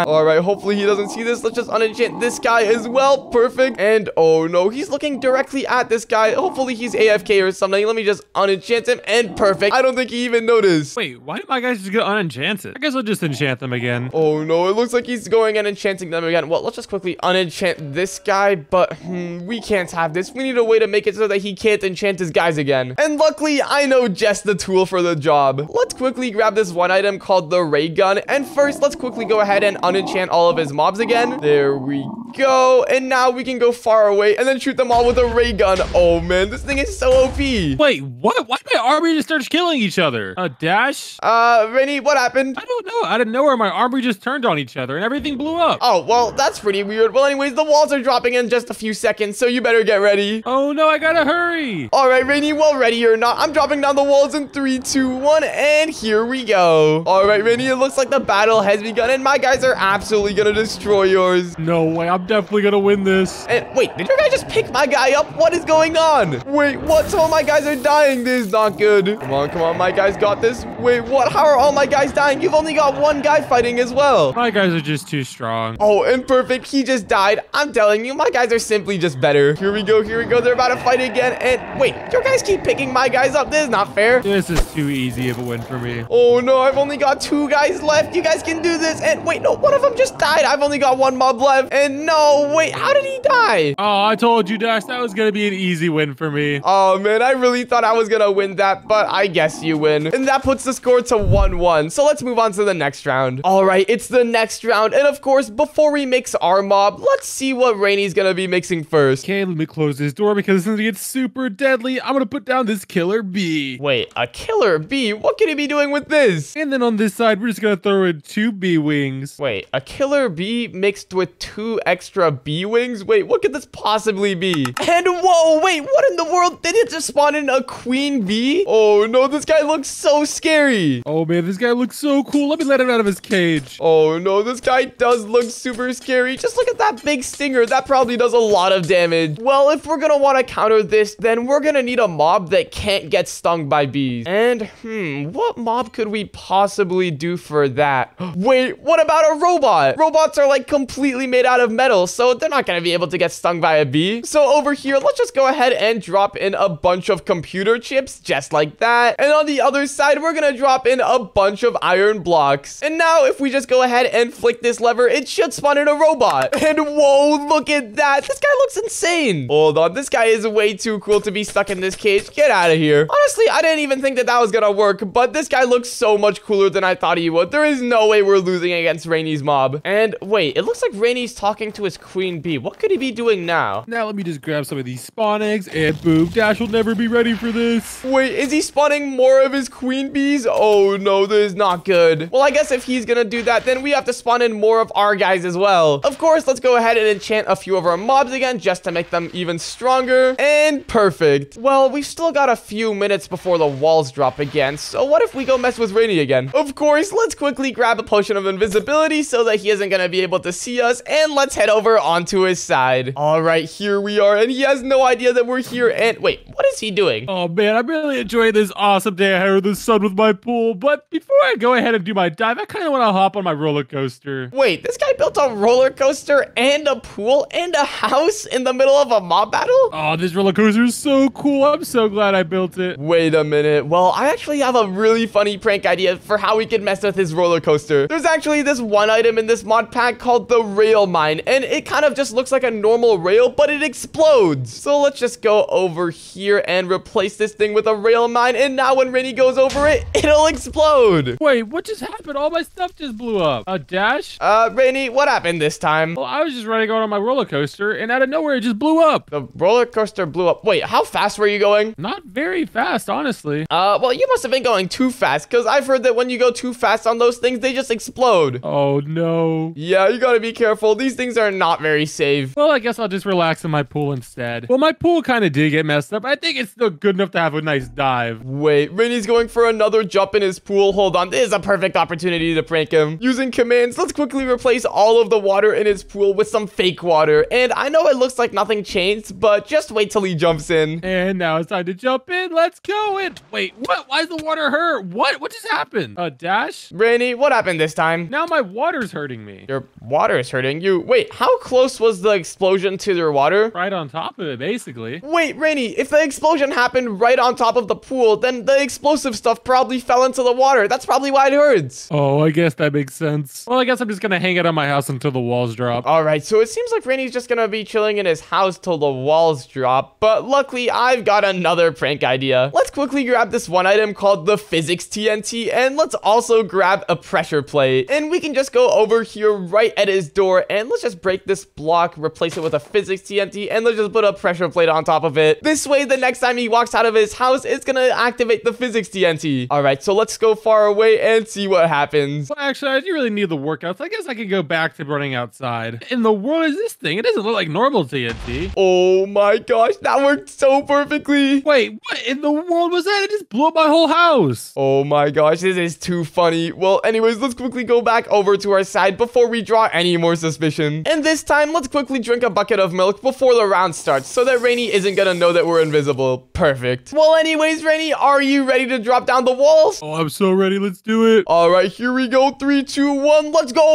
All right, hopefully he doesn't see this. Let's just unenchant this guy as well. Perfect. And oh no, he's looking directly at this guy. Hopefully he's A F K or something. Let me just unenchant him, and perfect. I don't think he even noticed. Wait, why did my guys just get unenchanted? I guess I'll just enchant them again. Oh no, it looks like he's going and enchanting them again. Well, let's just quickly unenchant this guy, but hmm, we can't have this. We need a way to make it so that he can't enchant his guys again. And luckily, I know just the tool for the job. Let's quickly grab this one item called the ray gun, and first, let's quickly go ahead and unenchant all of his mobs again. There we go, and now we can go far away and then shoot them all with a ray gun. Oh man, this thing is so O P. Wait, what? Why? My army just starts killing each other. Uh, Dash? Uh, Rainey, what happened? I don't know. Out of nowhere, my army just turned on each other and everything blew up. Oh, well, that's pretty weird. Well, anyways, the walls are dropping in just a few seconds, so you better get ready. Oh, no, I gotta hurry. All right, Rainey, well, ready or not, I'm dropping down the walls in three, two, one, and here we go. All right, Rainey, it looks like the battle has begun, and my guys are absolutely gonna destroy yours. No way. I'm I'm definitely gonna win this. And wait, did your guy just pick my guy up? What is going on? Wait, what? Some of my guys are dying. This is not good. Come on, come on. My guys got this. Wait, what? How are all my guys dying? You've only got one guy fighting as well. My guys are just too strong. Oh, imperfect. He just died. I'm telling you, my guys are simply just better. Here we go. Here we go. They're about to fight again. And wait, your guys keep picking my guys up. This is not fair. This is too easy of a win for me. Oh, no. I've only got two guys left. You guys can do this. And wait, no. One of them just died. I've only got one mob left. And no, wait. How did he die? Oh, I told you, Dash. That was going to be an easy win for me. Oh, man. I really thought I was going to win that, but I guess you win. And that puts the score to one one. So let's move on to the next round. All right. It's the next round. And of course, before we mix our mob, let's see what Rainey's going to be mixing first. Okay, let me close this door because it's going to get super deadly. I'm going to put down this killer bee. Wait, a killer bee? What could he be doing with this? And then on this side, we're just going to throw in two bee wings. Wait, a killer bee mixed with two extra bee wings? Wait, what could this possibly be? And whoa, wait, what in the world? Did it just spawn in a queen bee? Oh no, this guy looks so scary. Oh man, this guy looks so cool. Let me let him out of his cage. Oh no, this guy does look super scary. Just look at that big stinger. That probably does a lot of damage. Well, if we're gonna want to counter this, then we're gonna need a mob that can't get stung by bees. And hmm, what mob could we possibly do for that? Wait, what about a robot? Robots are like completely made out of metal, so they're not gonna be able to get stung by a bee. So over here, let's just go ahead and drop in a bunch of computer chips, just like that. And on the other side, we're gonna drop in a bunch of iron blocks. And now if we just go ahead and flick this lever, it should spawn in a robot. And whoa, look at that. This guy looks insane. Hold on, this guy is way too cool to be stuck in this cage. Get out of here. Honestly, I didn't even think that that was gonna work, but this guy looks so much cooler than I thought he would. There is no way we're losing against Rainey's mob. And wait, it looks like Rainey's talking to his queen bee. What could he be doing now? Now let me just grab some of these spawn eggs and boom, Dash will never be ready for this. Wait, is he spawning more of his queen bees? Oh no, this is not good. Well, I guess if he's gonna do that, then we have to spawn in more of our guys as well. Of course, let's go ahead and enchant a few of our mobs again just to make them even stronger. And perfect. Well, we've still got a few minutes before the walls drop again. So what if we go mess with Rainey again? Of course, let's quickly grab a potion of invisibility so that he isn't gonna be able to see us. And let's head over onto his side. All right, here we are. And he has no idea that we're here. And wait, what is he doing? Oh man, I'm really enjoying this awesome day out in the sun with my pool. But before I go ahead and do my dive, I kind of want to hop on my roller coaster. Wait, this guy built a roller coaster and a pool and a house in the middle of a mob battle? Oh, this roller coaster is so cool. I'm so glad I built it. Wait a minute. Well, I actually have a really funny prank idea for how we could mess with his roller coaster. There's actually this one item in this mod pack called the rail mine, and it kind of just looks like a normal rail, but it explodes. So let's just go over here and replace this thing with a rail mine, and now when Rainey goes over it, it'll explode. Wait, what just happened? All my stuff just blew up. A uh, Dash? Uh, Rainey, what happened this time? Well, I was just running on my roller coaster, and out of nowhere, it just blew up. The roller coaster blew up. Wait, how fast were you going? Not very fast, honestly. Uh, well, you must have been going too fast, because I've heard that when you go too fast on those things, they just explode. Oh, no. Yeah, you gotta be careful. These things are not very safe. Well, I guess I'll just relax in my pool instead. Well, my pool kind of did get messed up. I think it's still good enough to have a nice dive. Wait, Rainey's going for another jump in his pool. Hold on. This is a perfect opportunity to prank him. Using commands, let's quickly replace all of the water in his pool with some fake water. And I know it looks like nothing changed, but just wait till he jumps in. And now it's time to jump in. Let's go in. Wait, what? Why is the water hurt? What? What just happened? A Dash? Rainey, what happened this time? Now my water's hurting me. Your water is hurting you? Wait, how close was the explosion to your water? Right on top of it, basically. Wait, Rainey, if the explosion happened right on top of the pool, then the explosive stuff probably fell into the water. That's probably why it hurts. Oh, I guess that makes sense. Well, I guess I'm just gonna hang out on my house until the walls drop. All right, so it seems like Rainey's just gonna be chilling in his house till the walls drop, but luckily I've got another prank idea. Let's quickly grab this one item called the physics T N T, and let's also grab a pressure plate. And we can just go over here right at his door, and let's just break this block, replace it with a physics T N T, and let's just put a pressure plate on top of it. This way, the next time he walks out of his house, it's gonna activate the physics T N T. All right, so let's go far away and see what happens. Well, actually, I do really need the workouts. I guess I can go back back to running outside. In the world is this thing? It doesn't look like normal T N T. Oh my gosh, that worked so perfectly. Wait, what in the world was that? It just blew up my whole house. Oh my gosh, this is too funny. Well, anyways, let's quickly go back over to our side before we draw any more suspicion. And this time, let's quickly drink a bucket of milk before the round starts so that Rainey isn't gonna know that we're invisible. Perfect. Well, anyways, Rainey, are you ready to drop down the walls? Oh, I'm so ready. Let's do it. All right, here we go. Three, two, one, let's go.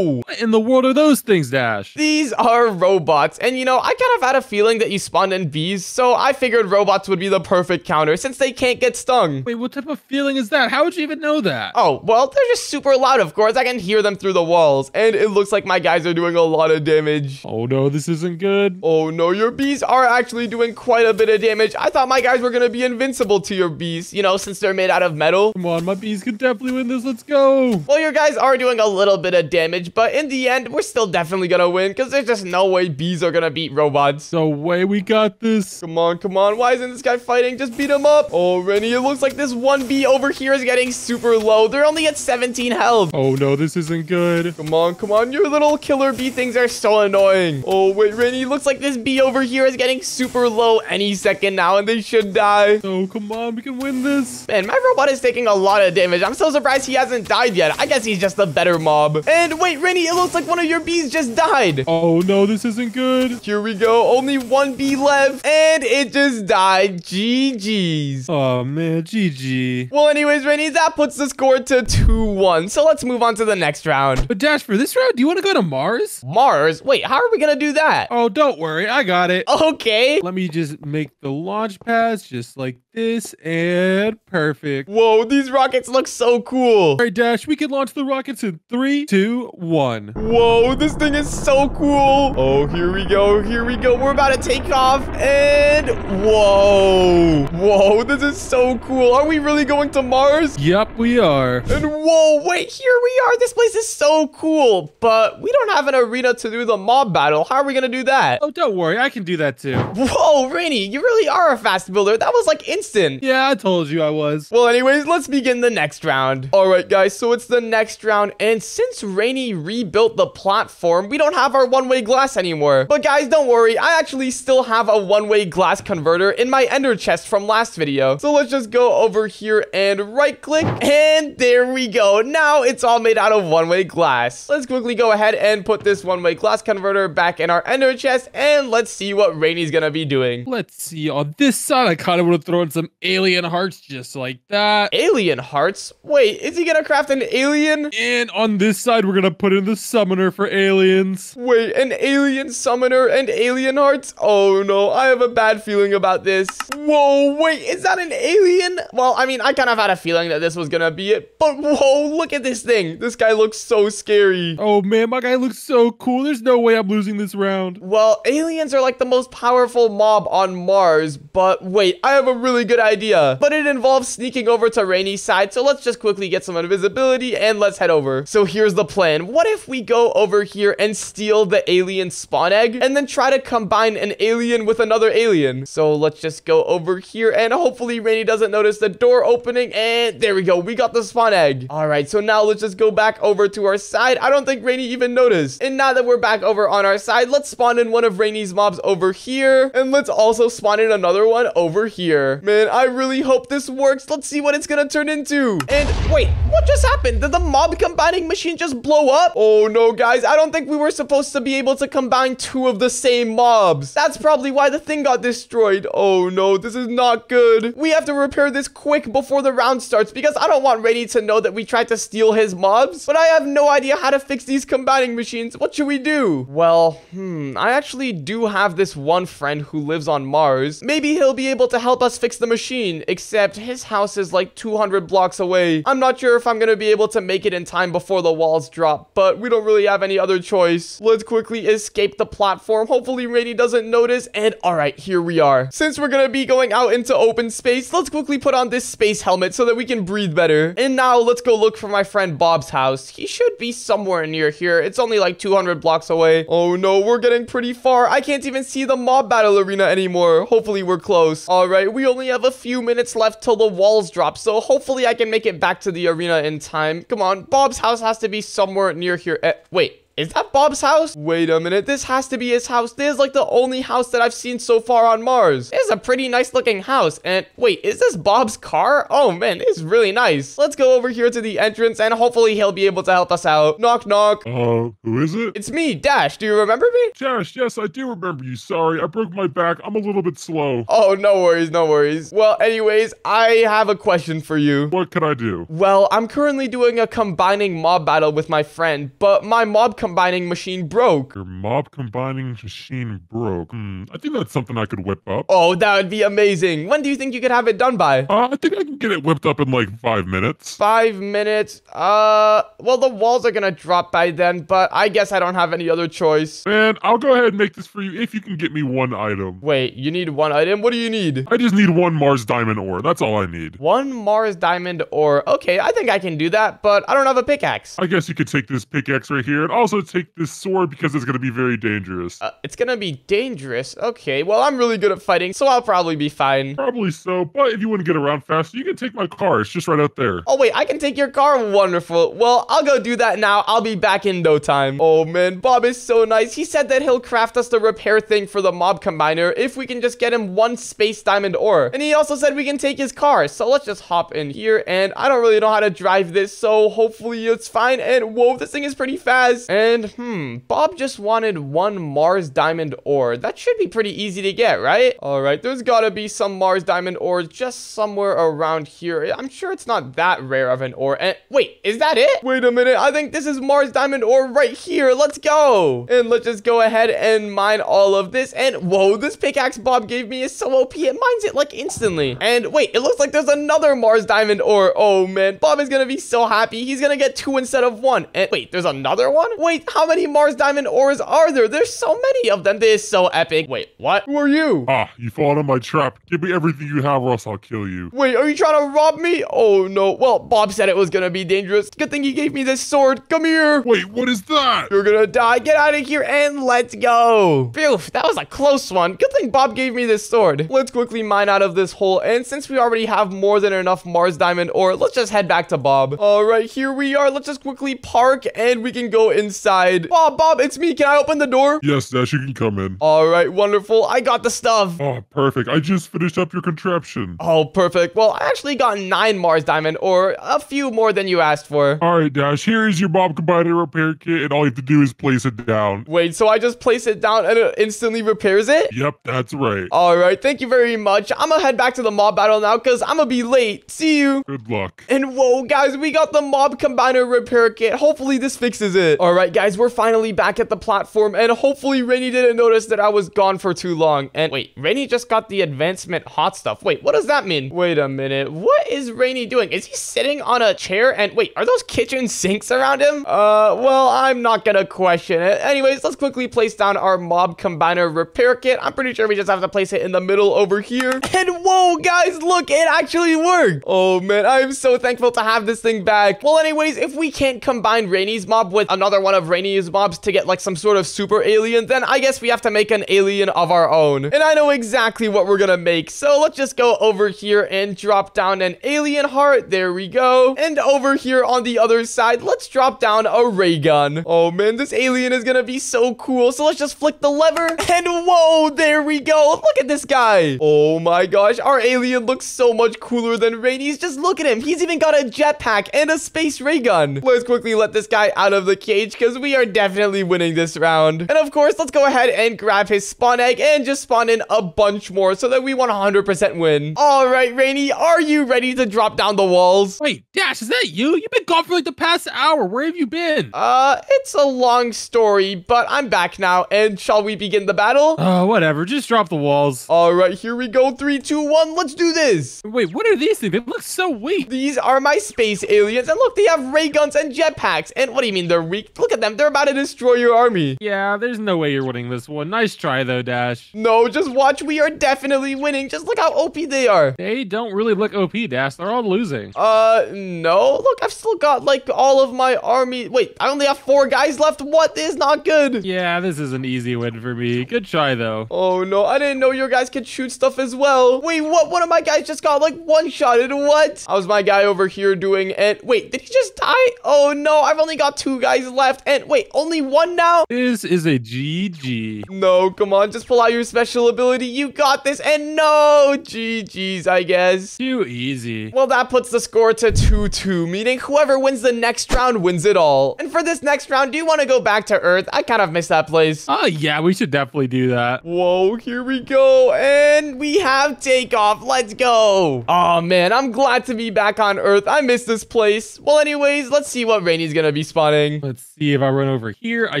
What in the world are those things, Dash? These are robots. And you know, I kind of had a feeling that you spawned in bees, so I figured robots would be the perfect counter since they can't get stung. Wait, what type of feeling is that? How would you even know that? Oh, well, they're just super loud, of course. I can hear them through the walls. And it looks like my guys are doing a lot of damage. Oh no, this isn't good. Oh no, your bees are actually doing quite a bit of damage. I thought my guys were gonna be invincible to your bees, you know, since they're made out of metal. Come on, my bees could definitely win this. Let's go. Well, your guys are doing a little bit of damage, but in the end, we're still definitely gonna win because there's just no way bees are gonna beat robots. No way, we got this. Come on, come on. Why isn't this guy fighting? Just beat him up. Oh, Rainey, it looks like this one bee over here is getting super low. They're only at seventeen health. Oh no, this isn't good. Come on, come on. Your little killer bee things are so annoying. Oh wait, Rainey, looks like this bee over here is getting super low any second now, and they should die. Oh, come on, we can win this. Man, my robot is taking a lot of damage. I'm so surprised he hasn't died yet. I guess he's just a better mob. And wait, Rainey, it looks like one of your bees just died. Oh no, this isn't good. Here we go. Only one bee left, and it just died. G G's. Oh man, G G. Well, anyways, Rainey, that puts the score to two one. So let's move on to the next round. But Dash, for this round, do you want to go to Mars? Mars? Wait, how are we gonna do that? Oh, don't worry, I got it. Okay. Let me just make the launch pads just like this, and perfect. Whoa, these rockets look so cool. All right, Dash, we can launch the rockets in three, two, one. Whoa, this thing is so cool. Oh, here we go, here we go. We're about to take off, and whoa, whoa, this is so cool. Are we really going to Mars? Yep, we are. And whoa, wait, here we are. This place is so cool, but we don't have an arena to do the mob battle. How are we gonna do that? Oh, don't worry, I can do that too. Whoa, Rainey, you really are a fast builder. That was like instant. Yeah, I told you I was. Well, anyways, let's begin the next round. All right, guys, so it's the next round, and since Rainey rebuilt the platform, we don't have our one-way glass anymore. But guys, don't worry, I actually still have a one-way glass converter in my ender chest from last video. So let's just go over here and right-click, and there we go. Now it's all made out of one-way glass. Let's quickly go ahead and put this one-way glass converter back in our ender chest, and let's see what Rainey's gonna be doing. Let's see. On this side, I kind of want to throw in some alien hearts just like that. Alien hearts? Wait, is he gonna craft an alien? And on this side, we're gonna put in the summoner for aliens. Wait, an alien summoner and alien hearts? Oh no, I have a bad feeling about this. Whoa, wait, is that an alien? Well, I mean, I kind of had a feeling that this was gonna be it, but whoa, look at this thing. This guy looks so scary. Oh man, my guy looks so cool. There's no way I'm losing this round. Well, aliens are like the most powerful mob on Mars, but wait, I have a really good idea, but it involves sneaking over to Rainey's side, so let's just quickly get some invisibility and let's head over. So here's the plan. What if we go over here and steal the alien spawn egg and then try to combine an alien with another alien? So let's just go over here, and hopefully Rainey doesn't notice the door opening, and there we go, we got the spawn egg. All right, so now let's just go back over to our side. I don't think Rainey even noticed. And now that we're back over on our side, let's spawn in one of Rainey's mobs over here, and let's also spawn in another one over here. Man, I really hope this works. Let's see what it's gonna turn into. And wait, what just happened? Did the mob combining machine just blow up? Oh no, guys, I don't think we were supposed to be able to combine two of the same mobs. That's probably why the thing got destroyed. Oh no, this is not good. We have to repair this quick before the round starts because I don't want Rainey to know that we tried to steal his mobs, but I have no idea how to fix these combining machines. What should we do? Well, hmm, I actually do have this one friend who lives on Mars. Maybe he'll be able to help us fix the machine, except his house is like two hundred blocks away. I'm not sure if I'm gonna be able to make it in time before the walls drop, but we don't really have any other choice. Let's quickly escape the platform. Hopefully Rainey doesn't notice, and all right, here we are. Since we're gonna be going out into open space, let's quickly put on this space helmet so that we can breathe better. And now let's go look for my friend Bob's house. He should be somewhere near here. It's only like two hundred blocks away. Oh no, we're getting pretty far. I can't even see the mob battle arena anymore. Hopefully we're close. All right, we only have a few minutes left till the walls drop, so hopefully I can make it back to the arena in time. Come on, Bob's house has to be somewhere near here. Eh, wait, Is that Bob's house? Wait a minute, this has to be his house. This is like the only house that I've seen so far on Mars. It's a pretty nice looking house. And wait, is this Bob's car? Oh man, it's really nice. Let's go over here to the entrance and hopefully he'll be able to help us out. Knock, knock. Oh, uh, who is it? It's me, Dash. Do you remember me? Dash, yes, I do remember you. Sorry, I broke my back. I'm a little bit slow. Oh, no worries, no worries. Well, anyways, I have a question for you. What can I do? Well, I'm currently doing a combining mob battle with my friend, but my mob combining machine broke. Your mob combining machine broke. Hmm, I think that's something I could whip up. Oh, that would be amazing. When do you think you could have it done by? Uh, I think I can get it whipped up in like five minutes. Five minutes? Uh, well, the walls are gonna drop by then, but I guess I don't have any other choice. Man, I'll go ahead and make this for you if you can get me one item. Wait, you need one item? What do you need? I just need one Mars diamond ore. That's all I need. One Mars diamond ore. Okay, I think I can do that, but I don't have a pickaxe. I guess you could take this pickaxe right here and also take this sword because it's gonna be very dangerous. Uh, it's gonna be dangerous? Okay, well, I'm really good at fighting, so I'll probably be fine. Probably so, but if you want to get around faster, you can take my car. It's just right out there. Oh, wait, I can take your car? Wonderful. Well, I'll go do that now. I'll be back in no time. Oh, man, Bob is so nice. He said that he'll craft us the repair thing for the mob combiner if we can just get him one space diamond ore. And he also said we can take his car, so let's just hop in here, and I don't really know how to drive this, so hopefully it's fine, and whoa, this thing is pretty fast. And And, hmm, Bob just wanted one Mars diamond ore. That should be pretty easy to get, right? All right, there's gotta be some Mars diamond ore just somewhere around here. I'm sure it's not that rare of an ore. And wait, is that it? Wait a minute, I think this is Mars diamond ore right here. Let's go. And let's just go ahead and mine all of this. And whoa, this pickaxe Bob gave me is so O P. It mines it like instantly. And wait, it looks like there's another Mars diamond ore. Oh man, Bob is gonna be so happy. He's gonna get two instead of one. And wait, there's another one? Wait, how many Mars diamond ores are there? There's so many of them. This is so epic. Wait, what? Who are you? Ah, you fall out of my trap. Give me everything you have or else I'll kill you. Wait, are you trying to rob me? Oh, no. Well, Bob said it was going to be dangerous. Good thing he gave me this sword. Come here. Wait, what is that? You're going to die. Get out of here and let's go. Phew, that was a close one. Good thing Bob gave me this sword. Let's quickly mine out of this hole. And since we already have more than enough Mars diamond ore, let's just head back to Bob. All right, here we are. Let's just quickly park and we can go inside. Bob, Bob, it's me. Can I open the door? Yes, Dash, you can come in. All right, wonderful. I got the stuff. Oh, perfect. I just finished up your contraption. Oh, perfect. Well, I actually got nine Mars diamond or a few more than you asked for. All right, Dash, here is your mob combiner repair kit, and all you have to do is place it down. Wait, so I just place it down and it instantly repairs it? Yep, that's right. All right, thank you very much. I'm gonna head back to the mob battle now because I'm gonna be late. See you. Good luck. And whoa, guys, we got the mob combiner repair kit. Hopefully this fixes it. All right, guys, we're finally back at the platform, and hopefully Rainey didn't notice that I was gone for too long. And wait, Rainey just got the advancement hot stuff. Wait, what does that mean? Wait a minute. What is Rainey doing? Is he sitting on a chair? And wait, are those kitchen sinks around him? Uh, well, I'm not gonna question it. Anyways, let's quickly place down our mob combiner repair kit. I'm pretty sure we just have to place it in the middle over here. And whoa, guys, look, it actually worked. Oh, man, I'm so thankful to have this thing back. Well, anyways, if we can't combine Rainey's mob with another one of Rainey's mobs to get like some sort of super alien, then I guess we have to make an alien of our own. And I know exactly what we're gonna make, so let's just go over here and drop down an alien heart. There we go. And over here on the other side, let's drop down a ray gun. Oh man, this alien is gonna be so cool. So let's just flick the lever and whoa, there we go. Look at this guy. Oh my gosh, our alien looks so much cooler than Rainey's. Just look at him. He's even got a jetpack and a space ray gun. Let's quickly let this guy out of the cage because we are definitely winning this round. And of course, let's go ahead and grab his spawn egg and just spawn in a bunch more so that we one hundred percent win. All right, Rainey, are you ready to drop down the walls? Wait, Dash, is that you? You've been gone for like the past hour. Where have you been? Uh, it's a long story, but I'm back now. And shall we begin the battle? Oh, uh, whatever. Just drop the walls. All right, here we go. Three, two, one. Let's do this. Wait, what are these things? They look so weak. These are my space aliens. And look, they have ray guns and jetpacks. And what do you mean they're weak? Look at them. They're about to destroy your army. Yeah, there's no way you're winning this one. Nice try, though, Dash. No, just watch. We are definitely winning. Just look how O P they are. They don't really look O P, Dash. They're all losing. Uh, no. Look, I've still got, like, all of my army. Wait, I only have four guys left. What? This is not good. Yeah, this is an easy win for me. Good try, though. Oh, no. I didn't know your guys could shoot stuff as well. Wait, what? One of my guys just got, like, one-shotted. What? How's my guy over here doing? And wait, did he just die? Oh, no. I've only got two guys left. And wait, only one now? This is a G G. No, come on. Just pull out your special ability. You got this. And no, G G's, I guess. Too easy. Well, that puts the score to two two, meaning whoever wins the next round wins it all. And for this next round, do you want to go back to Earth? I kind of missed that place. Oh, yeah, we should definitely do that. Whoa, here we go. And we have takeoff. Let's go. Oh, man, I'm glad to be back on Earth. I miss this place. Well, anyways, let's see what Rainey's going to be spawning. Let's see if I run over here. I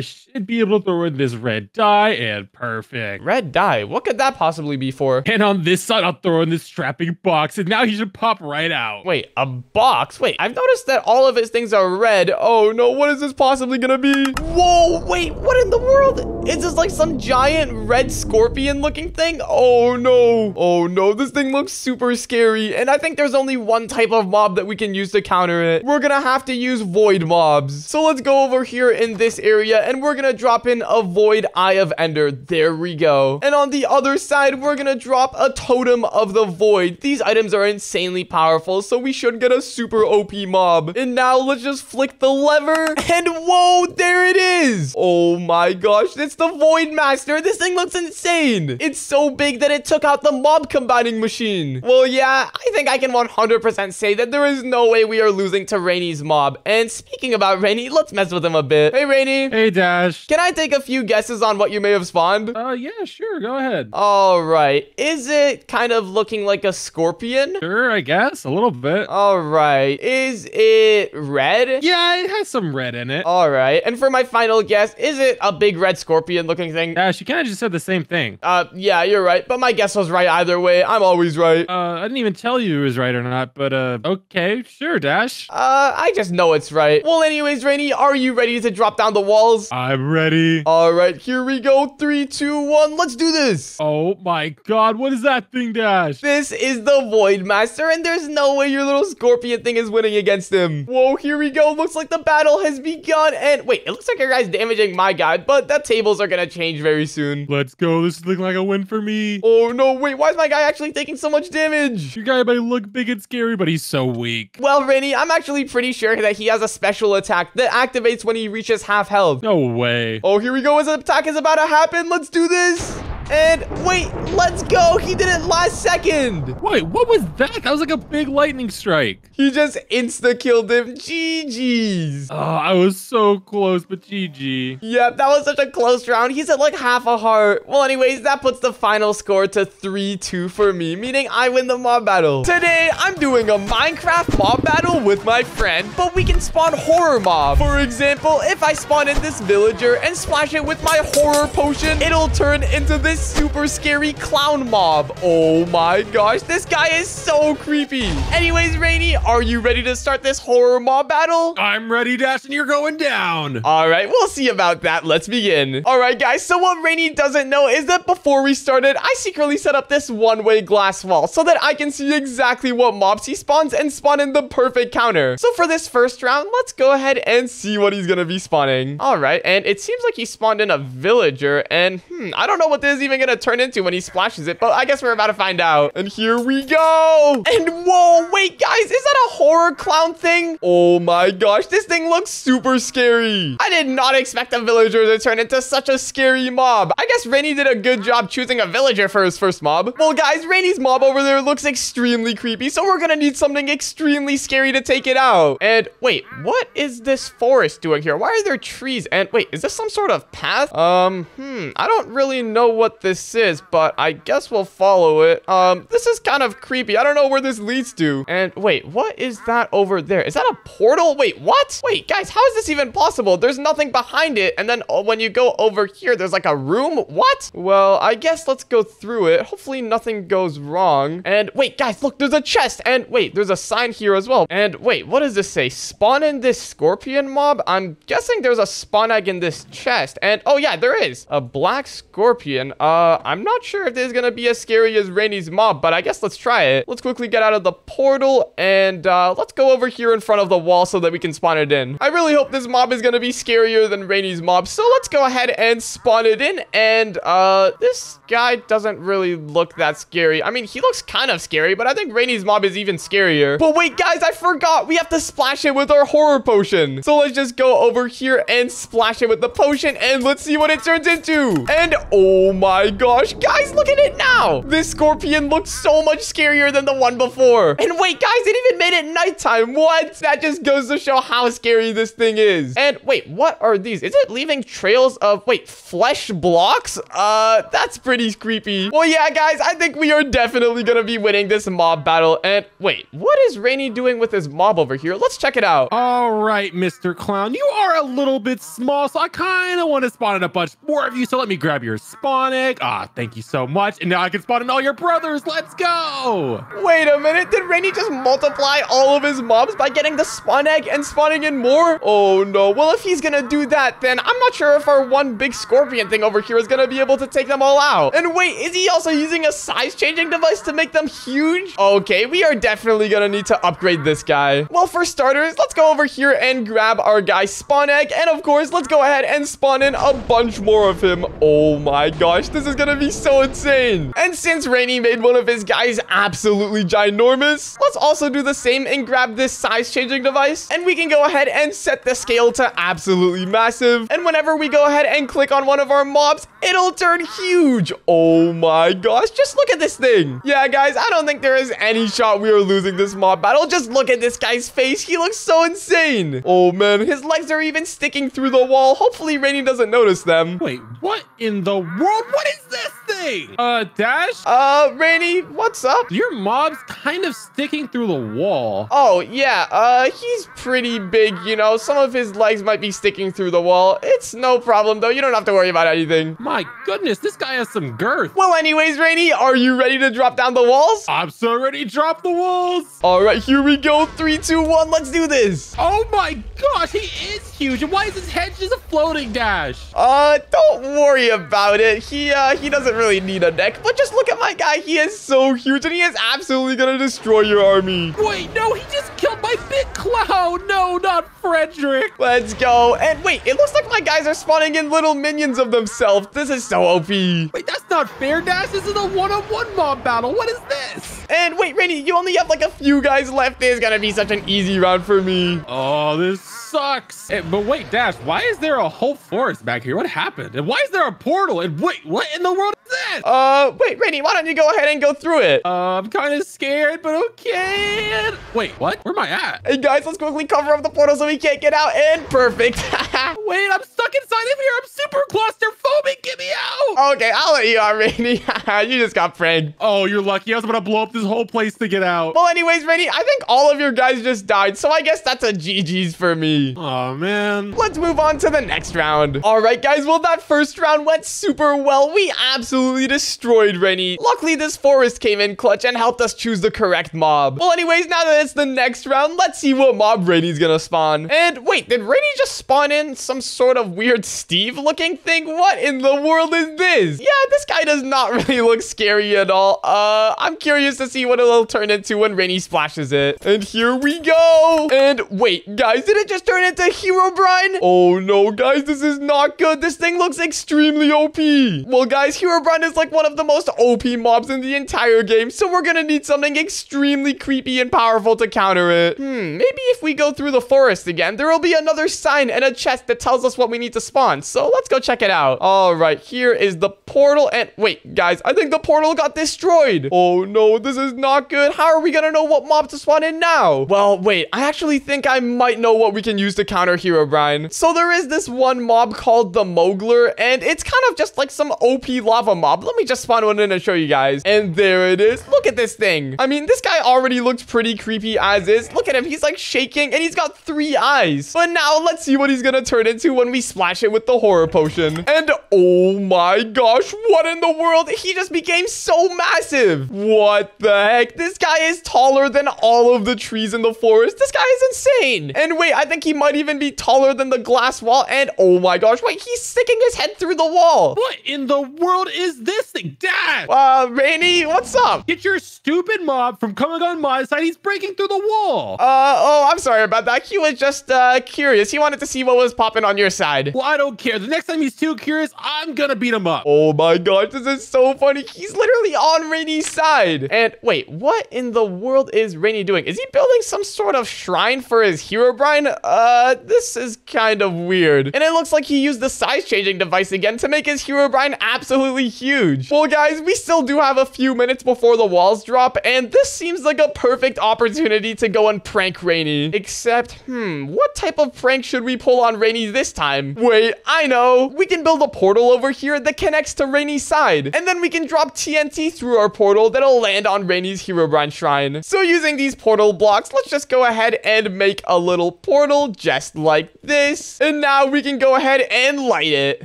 should be able to throw in this red dye and perfect. Red dye? What could that possibly be for? And on this side, I'll throw in this trapping box and now he should pop right out. Wait, a box? Wait, I've noticed that all of his things are red. Oh no, what is this possibly going to be? Whoa, wait, what in the world? Is this like some giant red scorpion looking thing? Oh no. Oh no, this thing looks super scary. And I think there's only one type of mob that we can use to counter it. We're gonna have to use void mobs. So let's go over here in this area and we're gonna drop in a void eye of ender. There we go. And on the other side, we're gonna drop a totem of the void. These items are insanely powerful, so we should get a super O P mob. And now let's just flick the lever and whoa, there it is. Oh my gosh, it's the void master. This thing looks insane. It's so big that it took out the mob combining machine. Well, yeah, I think I can one hundred percent say that there is no way we are losing to Rainey's mob. And speaking about Rainey, let's mess with him a bit. Hey, Rainey. Hey, Dash. Can I take a few guesses on what you may have spawned? Uh, yeah, sure. Go ahead. All right. Is it kind of looking like a scorpion? Sure, I guess. A little bit. All right. Is it red? Yeah, it has some red in it. All right. And for my final guess, is it a big red scorpion looking thing? Dash, you kind of just said the same thing. Uh, yeah, you're right. But my guess was right either way. I'm always right. Uh, I didn't even tell you it was right or not, but uh, okay. Sure, Dash. Uh, I just know it's right. Well, anyways, Rainey, are you ready to drop down the walls? I'm ready. All right, here we go. Three, two, one. Let's do this. Oh my God, what is that thing, Dash? This is the Void Master, and there's no way your little scorpion thing is winning against him. Whoa, here we go. Looks like the battle has begun. And wait, it looks like your guy's damaging my guy, but the tables are gonna change very soon. Let's go. This is looking like a win for me. Oh no, wait, why is my guy actually taking so much damage? Your guy might look big and scary, but he's so weak. Well, Rainey, I'm actually pretty sure that he has a special attack that activates when he reaches half health. No way. Oh, here we go. His attack is about to happen. Let's do this. And wait, let's go. He did it last second. Wait, what was that? That was like a big lightning strike. He just insta-killed him. G G's. Oh, I was so close, but G G. Yep, that was such a close round. He's at like half a heart. Well, anyways, that puts the final score to three two for me, meaning I win the mob battle. Today, I'm doing a Minecraft mob battle with my friend, but we can spawn horror mob. For example, if I spawn in this villager and splash it with my horror potion, it'll turn into this super scary clown mob. Oh my gosh, this guy is so creepy. Anyways, Rainey, are you ready to start this horror mob battle? I'm ready, Dash, and you're going down. All right, we'll see about that. Let's begin. All right, guys, so what Rainey doesn't know is that before we started, I secretly set up this one-way glass wall so that I can see exactly what mobs he spawns and spawn in the perfect counter. So for this first round, let's go ahead and see what he's gonna be spawning. All right, and it seems like he spawned in a villager, and hmm, I don't know what this is even gonna turn into when he splashes it, but I guess we're about to find out. And here we go. And whoa, wait, guys, is that a horror clown thing? Oh my gosh, this thing looks super scary. I did not expect a villager to turn into such a scary mob. I guess Rainey did a good job choosing a villager for his first mob. Well, guys, Rainey's mob over there looks extremely creepy, so we're gonna need something extremely scary to take it out. And wait, what is this forest doing here? Why are there trees? And wait, is this some sort of path? Um, hmm, I don't really know what this is, but I guess we'll follow it. Um, this is kind of creepy. I don't know where this leads to. And wait, what is that over there? Is that a portal? Wait, what? Wait, guys, how is this even possible? There's nothing behind it. And then oh, when you go over here, there's like a room. What? Well, I guess let's go through it. Hopefully nothing goes wrong. And wait, guys, look, there's a chest. And wait, there's a sign here as well. And wait, what does this say? Spawn in this scorpion mob? I'm guessing there's a spawn egg in this chest. And oh yeah, there is a black scorpion. Uh, Uh, I'm not sure if this is gonna be as scary as Rainey's mob, but I guess let's try it. Let's quickly get out of the portal and uh, let's go over here in front of the wall so that we can spawn it in. I really hope this mob is gonna be scarier than Rainey's mob, so let's go ahead and spawn it in. And uh, this guy doesn't really look that scary. I mean, he looks kind of scary, but I think Rainey's mob is even scarier. But wait, guys, I forgot we have to splash it with our horror potion. So let's just go over here and splash it with the potion and let's see what it turns into. And oh my my gosh, guys, look at it now. This scorpion looks so much scarier than the one before. And wait, guys, it even made it nighttime. What? That just goes to show how scary this thing is. And wait, what are these? Is it leaving trails of, wait, flesh blocks? Uh, that's pretty creepy. Well, yeah, guys, I think we are definitely gonna be winning this mob battle. And wait, what is Rainey doing with his mob over here? Let's check it out. All right, Mister Clown, you are a little bit small, so I kind of want to spawn in a bunch more of you, so let me grab your spawn. Ah, thank you so much. And now I can spawn in all your brothers. Let's go. Wait a minute. Did Rainey just multiply all of his mobs by getting the spawn egg and spawning in more? Oh, no. Well, if he's going to do that, then I'm not sure if our one big scorpion thing over here is going to be able to take them all out. And wait, is he also using a size-changing device to make them huge? Okay, we are definitely going to need to upgrade this guy. Well, for starters, let's go over here and grab our guy's spawn egg. And of course, let's go ahead and spawn in a bunch more of him. Oh, my gosh. This is gonna be so insane. And since Rainey made one of his guys absolutely ginormous, let's also do the same and grab this size changing device. And we can go ahead and set the scale to absolutely massive. And whenever we go ahead and click on one of our mobs, it'll turn huge. Oh my gosh, just look at this thing. Yeah, guys, I don't think there is any shot we are losing this mob battle. Just look at this guy's face. He looks so insane. Oh man, his legs are even sticking through the wall. Hopefully Rainey doesn't notice them. Wait, what in the world? What is this thing? Uh, Dash? Uh, Rainey, what's up? Your mob's kind of sticking through the wall. Oh, yeah. Uh, he's pretty big, you know. Some of his legs might be sticking through the wall. It's no problem, though. You don't have to worry about anything. My goodness, this guy has some girth. Well, anyways, Rainey, are you ready to drop down the walls? I'm so ready to drop the walls. All right, here we go. Three, two, one. Let's do this. Oh, my gosh. He is huge. Why is his head just floating, Dash? Uh, don't worry about it. He He, uh, he doesn't really need a neck, but just look at my guy. He is so huge, and he is absolutely gonna destroy your army. Wait, no, he just killed my big clown. No, not Frederick. Let's go. And wait, it looks like my guys are spawning in little minions of themselves. This is so O P. Wait, that's not fair, Dash. This is a one-on-one mob battle. What is this? And wait, Rainey, you only have like a few guys left. This is gonna be such an easy round for me. Oh, this sucks. Hey, but wait, Dash, why is there a whole forest back here? What happened? And why is there a portal? And wait, what in the world is this? Uh, wait, Rainey, why don't you go ahead and go through it? Uh, I'm kind of scared, but okay. Wait, what? Where am I at? Hey, guys, let's quickly cover up the portal so we can't get out. And perfect. Wait, I'm stuck inside of here. I'm super claustrophobic. Get me out. Okay, I'll let you out, Rainey. You just got pranked. Oh, you're lucky. I was about to blow up this whole place to get out. Well, anyways, Rainey, I think all of your guys just died, so I guess that's a G G's for me. Oh, man. Let's move on to the next round. All right, guys. Well, that first round went super well. We absolutely destroyed Rainey. Luckily, this forest came in clutch and helped us choose the correct mob. Well, anyways, now that it's the next round, let's see what mob Rainey's gonna spawn. And wait, did Rainey just spawn in some sort of weird Steve-looking thing? What in the world is this? Yeah, this guy does not really look scary at all. Uh, I'm curious to see what it'll turn into when Rainey splashes it. And here we go. And wait, guys, did it just turn into Herobrine? Oh no, guys, this is not good. This thing looks extremely O P. Well, guys, Herobrine is like one of the most O P mobs in the entire game, so we're gonna need something extremely creepy and powerful to counter it. Hmm, maybe if we go through the forest again, there will be another sign and a chest that tells us what we need to spawn, so let's go check it out. All right, here is the portal, and wait, guys, I think the portal got destroyed. Oh, no, this is not good. How are we gonna know what mob to spawn in now? Well, wait, I actually think I might know what we can use to counter Herobrine. So there is this one mob called the Mogler, and it's kind of just like some O P lava mob. Let me just spawn one in and show you guys. And there it is. Look at this thing. I mean, this guy already looks pretty creepy as is. Look at him. He's like shaking and he's got three eyes. But now let's see what he's gonna turn into when we splash it with the horror potion. And Oh my gosh, what in the world? He just became so massive. What the heck? This guy is taller than all of the trees in the forest. This guy is insane. And wait, I think he might even be taller than the glass wall. And oh my gosh, wait, he's sticking his head through the wall. What in the world is this thing? Dash! Uh, Rainey, what's up? Get your stupid mob from coming on my side. He's breaking through the wall. Uh, oh, I'm sorry about that. He was just uh, curious. He wanted to see what was popping on your side. Well, I don't care. The next time he's too curious, I'm gonna beat him up. Oh my gosh, this is so funny. He's literally on Rainey's side. And wait, what in the world is Rainey doing? Is he building some sort of shrine for his Herobrine? Uh, this is kind of weird. And it looks like he used the size-changing device again to make his Herobrine absolutely huge. Well, guys, we still do have a few minutes before the walls drop, and this seems like a perfect opportunity to go and prank Rainey. Except, hmm, what type of prank should we pull on Rainey this time? Wait, I know. We can build a portal over here that connects to Rainey's side, and then we can drop T N T through our portal that'll land on Rainey's Herobrine shrine. So using these portal blocks, let's just go ahead and make a little portal just like this. And now we can go ahead and light it.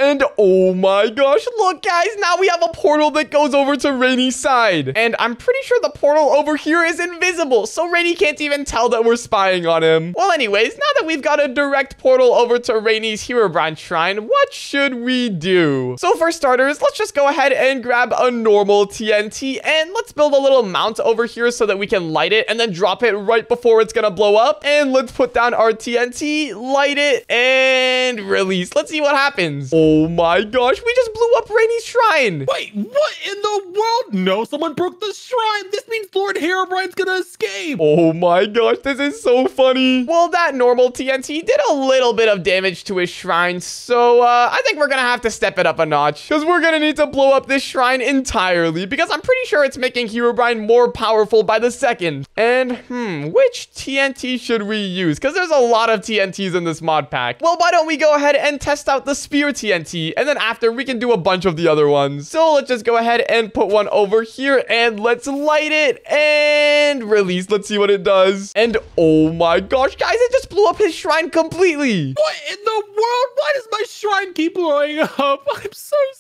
And oh my gosh, look guys, now we have a portal that goes over to Rainey's side. And I'm pretty sure the portal over here is invisible, so Rainey can't even tell that we're spying on him. Well, anyways, now that we've got a direct portal over to Rainey's Herobrine shrine, what should we do? So for starters, let's just go ahead and grab a normal T N T and let's build a little mount over here so that we can light it and then drop it right before it's gonna blow up. And let's put down our T N T, light it, and release. Let's see what happens. Oh my gosh, we just blew up Rainey's shrine. Wait, what in the world? No, someone broke the shrine. This means Lord Herobrine's gonna escape. Oh my gosh, this is so funny. Well, that normal T N T did a little bit of damage to his shrine, so uh, I think we're gonna have to step it up a notch because we're gonna need to blow up this shrine entirely because I'm pretty sure it's making Herobrine more powerful by the second. And hmm, which T N T should we use? Because there's a lot of T N Ts in this mod pack. Well, why don't we go ahead and test out the spear T N T, and then after we can do a bunch of the other ones. So let's just go ahead and put one over here and let's light it and release. Let's see what it does. And oh my gosh, guys, it just blew up his shrine completely. What in the world? Why does my shrine keep blowing up? I'm so sad.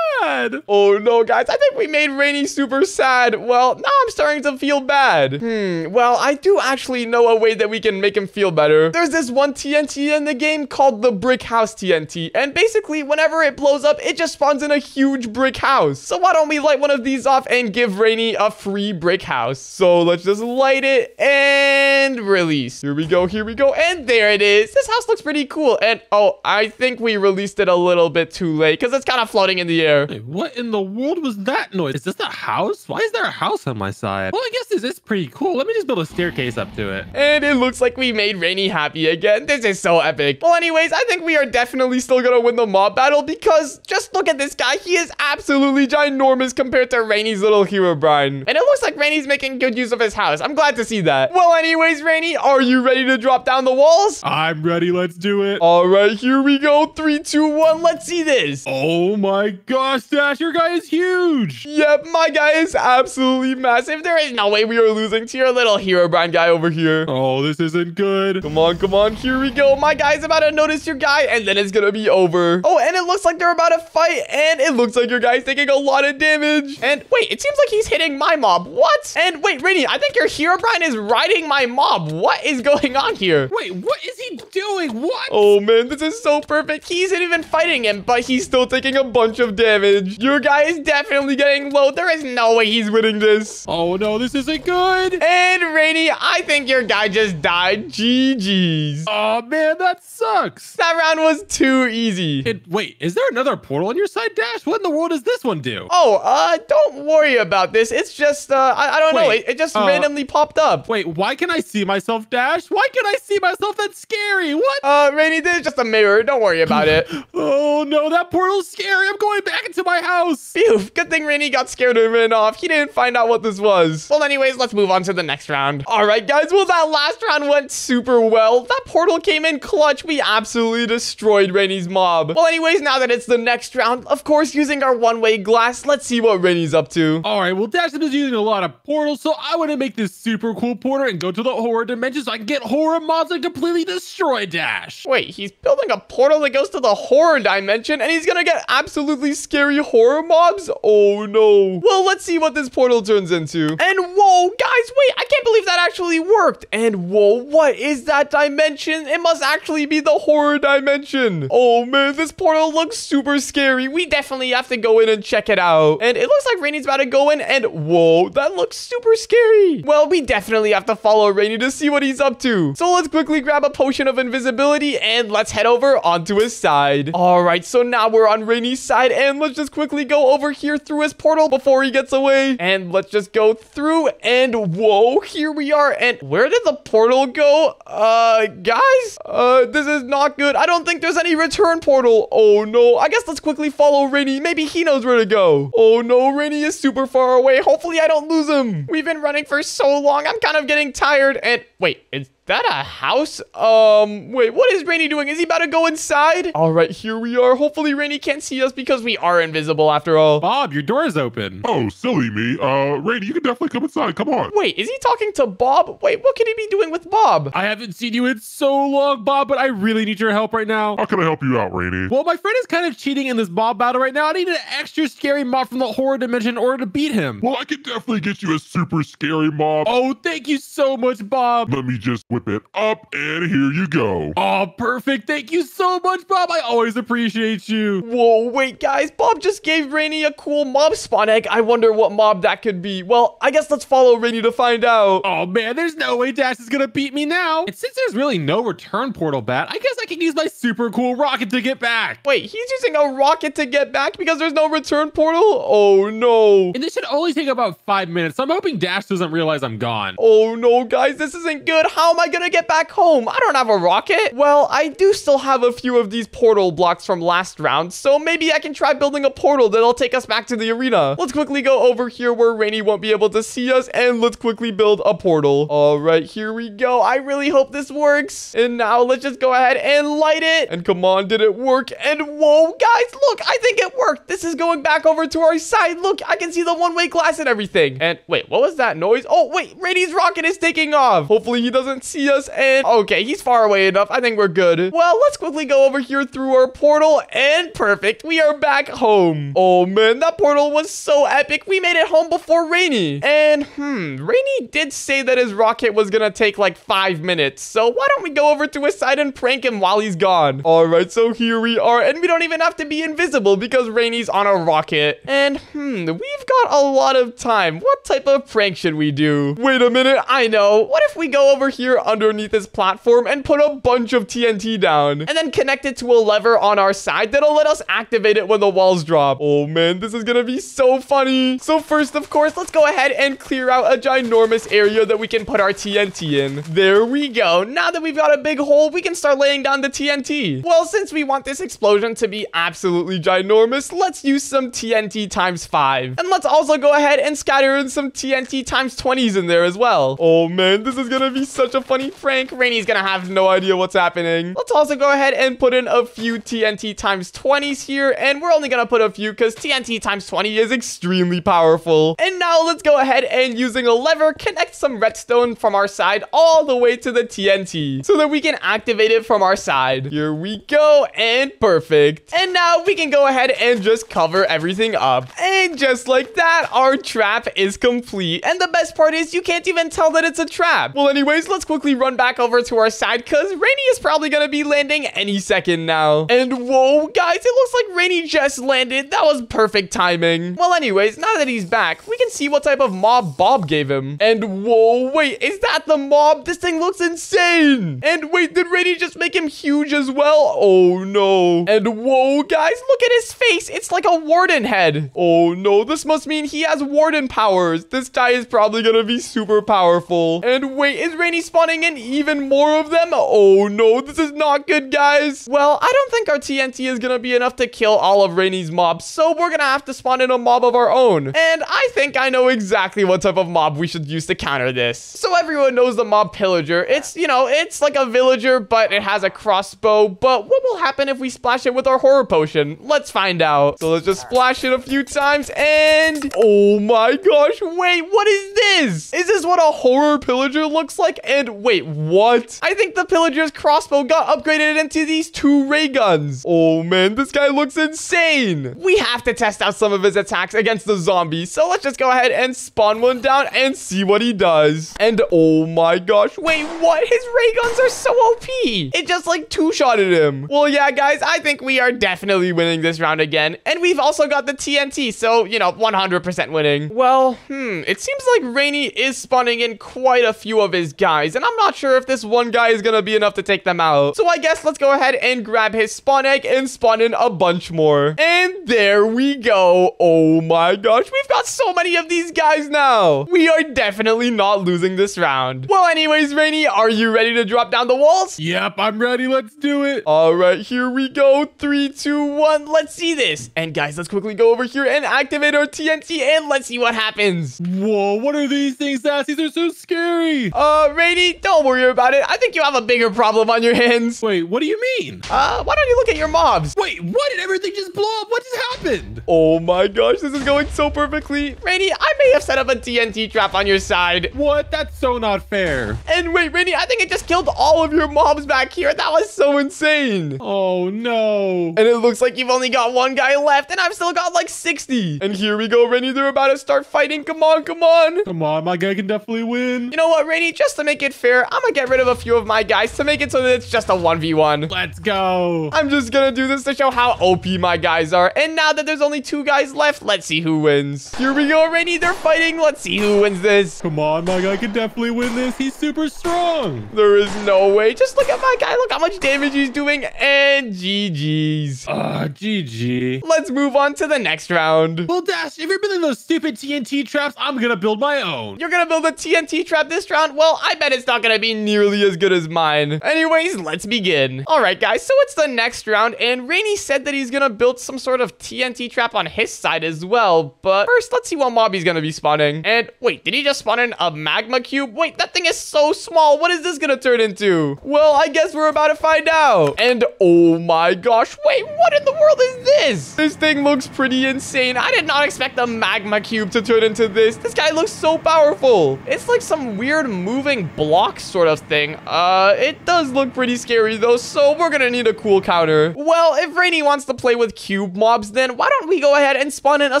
Sad. Oh no, guys, I think we made Rainey super sad. Well, now I'm starting to feel bad. Hmm, well, I do actually know a way that we can make him feel better. There's this one T N T in the game called the brick house T N T, and basically whenever it blows up, it just spawns in a huge brick house. So why don't we light one of these off and give Rainey a free brick house? So let's just light it and release. Here we go, here we go, and there it is. This house looks pretty cool, and oh, I think we released it a little bit too late because it's kind of floating in the air. Wait, what in the world was that noise? Is this a house? Why is there a house on my side? Well, I guess this is pretty cool. Let me just build a staircase up to it. And it looks like we made Rainey happy again. This is so epic. Well, anyways, I think we are definitely still gonna win the mob battle because just look at this guy. He is absolutely ginormous compared to Rainey's little Herobrine. And it looks like Rainey's making good use of his house. I'm glad to see that. Well, anyways, Rainey, are you ready to drop down the walls? I'm ready. Let's do it. All right, here we go. Three, two, one. Let's see this. Oh my God. Gosh, Dash, your guy is huge. Yep, my guy is absolutely massive. There is no way we are losing to your little Herobrine guy over here. Oh, this isn't good. Come on, come on. Here we go. My guy's about to notice your guy, and then it's going to be over. Oh, and it looks like they're about to fight, and it looks like your guy's taking a lot of damage. And wait, it seems like he's hitting my mob. What? And wait, Rainey, I think your Herobrine is riding my mob. What is going on here? Wait, what is he doing? What? Oh, man, this is so perfect. He isn't even fighting him, but he's still taking a bunch of damage. Your guy is definitely getting low. There is no way he's winning this. Oh no, this isn't good. And Rainey, I think your guy just died. G G's. Oh man, that sucks. That round was too easy. It, wait, is there another portal on your side, Dash? What in the world does this one do? Oh, uh, don't worry about this. It's just, uh, I, I don't wait, know. It, it just uh, randomly popped up. Wait, why can I see myself, Dash? Why can I see myself? That's scary. What? Uh, Rainey, this is just a mirror. Don't worry about it. Oh no, that portal's scary. I'm going back into my house. Phew, good thing Rainey got scared and ran off. He didn't find out what this was. Well, anyways, let's move on to the next round. All right, guys. Well, that last round went super well. That portal came in clutch. We absolutely destroyed Rainey's mob. Well, anyways, now that it's the next round, of course, using our one-way glass, let's see what Rainey's up to. All right, well, Dash is using a lot of portals, so I want to make this super cool portal and go to the horror dimension so I can get horror mobs and completely destroy Dash. Wait, he's building a portal that goes to the horror dimension, and he's gonna get absolutely scary horror mobs? Oh, no. Well, let's see what this portal turns into. And whoa, guys, wait, I can't believe that actually worked. And whoa, what is that dimension? It must actually be the horror dimension. Oh, man, this portal looks super scary. We definitely have to go in and check it out. And it looks like Rainey's about to go in, and whoa, that looks super scary. Well, we definitely have to follow Rainey to see what he's up to. So let's quickly grab a potion of invisibility, and let's head over onto his side. All right, so now we're on Rainey's side, and let's just quickly go over here through his portal before he gets away. And let's just go through, and whoa, here we are. And where did the portal go? Uh, guys, uh, this is not good. I don't think there's any return portal. Oh, no. I guess let's quickly follow Rainey. Maybe he knows where to go. Oh, no, Rainey is super far away. Hopefully, I don't lose him. We've been running for so long. I'm kind of getting tired. And wait, it's... Is that a house? Um, wait, what is Rainey doing? Is he about to go inside? All right, here we are. Hopefully, Rainey can't see us because we are invisible after all. Bob, your door is open. Oh, silly me. Uh, Rainey, you can definitely come inside. Come on. Wait, is he talking to Bob? Wait, what could he be doing with Bob? I haven't seen you in so long, Bob, but I really need your help right now. How can I help you out, Rainey? Well, my friend is kind of cheating in this Bob battle right now. I need an extra scary mob from the horror dimension in order to beat him. Well, I can definitely get you a super scary mob. Oh, thank you so much, Bob. Let me just... whip it up, and here you go. Oh, perfect. Thank you so much, Bob. I always appreciate you. Whoa, wait, guys. Bob just gave Rainey a cool mob spawn egg. I wonder what mob that could be. Well, I guess let's follow Rainey to find out. Oh, man, there's no way Dash is going to beat me now. And since there's really no return portal bat, I guess I can use my super cool rocket to get back. Wait, he's using a rocket to get back because there's no return portal? Oh, no. And this should only take about five minutes. So I'm hoping Dash doesn't realize I'm gone. Oh, no, guys. This isn't good. How am I gonna get back home? I don't have a rocket. Well, I do still have a few of these portal blocks from last round, so maybe I can try building a portal that'll take us back to the arena. Let's quickly go over here where Rainey won't be able to see us, and let's quickly build a portal. All right, here we go. I really hope this works. And now let's just go ahead and light it. And come on, did it work? And whoa, guys, look, I think it worked. This is going back over to our side. Look, I can see the one-way glass and everything. And wait, what was that noise? Oh, wait, Rainey's rocket is taking off. Hopefully he doesn't see us. And okay, he's far away enough. I think we're good. Well, let's quickly go over here through our portal, and perfect, we are back home. Oh man, that portal was so epic. We made it home before Rainey. And hmm, Rainey did say that his rocket was gonna take like five minutes, so why don't we go over to his side and prank him while he's gone. All right, so here we are, and we don't even have to be invisible because Rainey's on a rocket. And hmm, we've got a lot of time. What type of prank should we do? Wait a minute, I know. What if we go over here underneath this platform and put a bunch of T N T down, and then connect it to a lever on our side that'll let us activate it when the walls drop? Oh man, this is gonna be so funny. So first, of course, let's go ahead and clear out a ginormous area that we can put our T N T in. There we go. Now that we've got a big hole, we can start laying down the T N T. Well, since we want this explosion to be absolutely ginormous, let's use some T N T times five. And let's also go ahead and scatter in some T N T times twenties in there as well. Oh man, this is gonna be such a funny prank. Rainey's gonna have no idea what's happening. Let's also go ahead and put in a few T N T times twenties here, and we're only gonna put a few because T N T times twenty is extremely powerful. And now let's go ahead and, using a lever, connect some redstone from our side all the way to the T N T so that we can activate it from our side. Here we go, and perfect. And now we can go ahead and just cover everything up. And just like that, our trap is complete. And the best part is you can't even tell that it's a trap. Well, anyways, let's quickly run back over to our side because Rainey is probably gonna be landing any second now. And whoa, guys, it looks like Rainey just landed. That was perfect timing. Well, anyways, now that he's back, we can see what type of mob Bob gave him. And whoa, wait, is that the mob? This thing looks insane. And wait, did Rainey just make him huge as well? Oh no. And whoa, guys, look at his face. It's like a a warden head. Oh no, this must mean he has warden powers. This guy is probably gonna be super powerful. And wait, is Rainey spawning in even more of them? Oh no, this is not good, guys. Well, I don't think our T N T is gonna be enough to kill all of Rainey's mobs, so we're gonna have to spawn in a mob of our own. And I think I know exactly what type of mob we should use to counter this. So everyone knows the mob pillager. It's, you know, it's like a villager, but it has a crossbow. But what will happen if we splash it with our horror potion? Let's find out. So let's just splash it a few times and... oh my gosh, wait, what is this? Is this what a horror pillager looks like? And wait, what? I think the pillager's crossbow got upgraded into these two ray guns. Oh man, this guy looks insane. We have to test out some of his attacks against the zombies. So let's just go ahead and spawn one down and see what he does. And oh my gosh, wait, what? His ray guns are so O P. It just like two-shotted him. Well, yeah, guys, I think we are definitely winning this round again. And we've also got the T N T, so, you know, one hundred percent winning. Well, hmm, it seems like Rainey is spawning in quite a few of his guys, and I'm not sure if this one guy is gonna be enough to take them out. So I guess let's go ahead and grab his spawn egg and spawn in a bunch more. And there we go. Oh my gosh, we've got so many of these guys now. We are definitely not losing this round. Well, anyways, Rainey, are you ready to drop down the walls? Yep, I'm ready. Let's do it. All right, here we go. Three, two, one. Let's see this. And guys, let's quickly go over here and activate our T N T, and let's see what happens. Whoa, what are these things, Dash? These are so scary. Uh, Rainey, don't worry about it. I think you have a bigger problem on your hands. Wait, what do you mean? Uh, why don't you look at your mobs? Wait, what? Did everything just blow up? What just happened? Oh my gosh, this is going so perfectly. Rainey, I may have set up a T N T trap on your side. What? That's so not fair. And wait, Rainey, I think it just killed all of your mobs back here. That was so insane. Oh no. And it looks like you've only got one guy left, and I've still got like sixty. And here we go, Rainey. They're about to start fighting. Come on, come on. Come on, my guy can definitely win. You know what, Rainey? Just to make it fair, I'm gonna get rid of a few of my guys to make it so that it's just a one v one. Let's go. I'm just gonna do this to show how O P my guys are. And now that there's only two guys left, let's see who wins. Here we go, Rainey. They're fighting. Let's see who wins this. Come on, my guy can definitely win this. He's super strong. There is no way. Just look at my guy. Look how much damage he's doing. And G G's. Ah, uh, G G. Let's move on to the next round. Well, Dash, if you're building those stupid T N T traps, I'm gonna build my own. You're gonna build a T N T trap this round? Well, I bet it's not gonna be nearly as good as mine. Anyways, let's begin. All right, guys, so it's the next round, and Rainey said that he's gonna build some sort of T N T trap on his side as well. But first, let's see what mob he's gonna be spawning. And wait, did he just spawn in a magma cube? Wait, that thing is so small. What is this gonna turn into? Well, I guess we're about to find out. And oh my gosh, wait, what in the world is this? This thing looks pretty insane. I did not expect the magma cube to turn into this. This guy looks so powerful. It's like some weird moving block sort of thing. Uh, it does look pretty scary though, so we're gonna need a cool counter. Well, if Rainey wants to play with cube mobs, then why don't we go ahead and spawn in a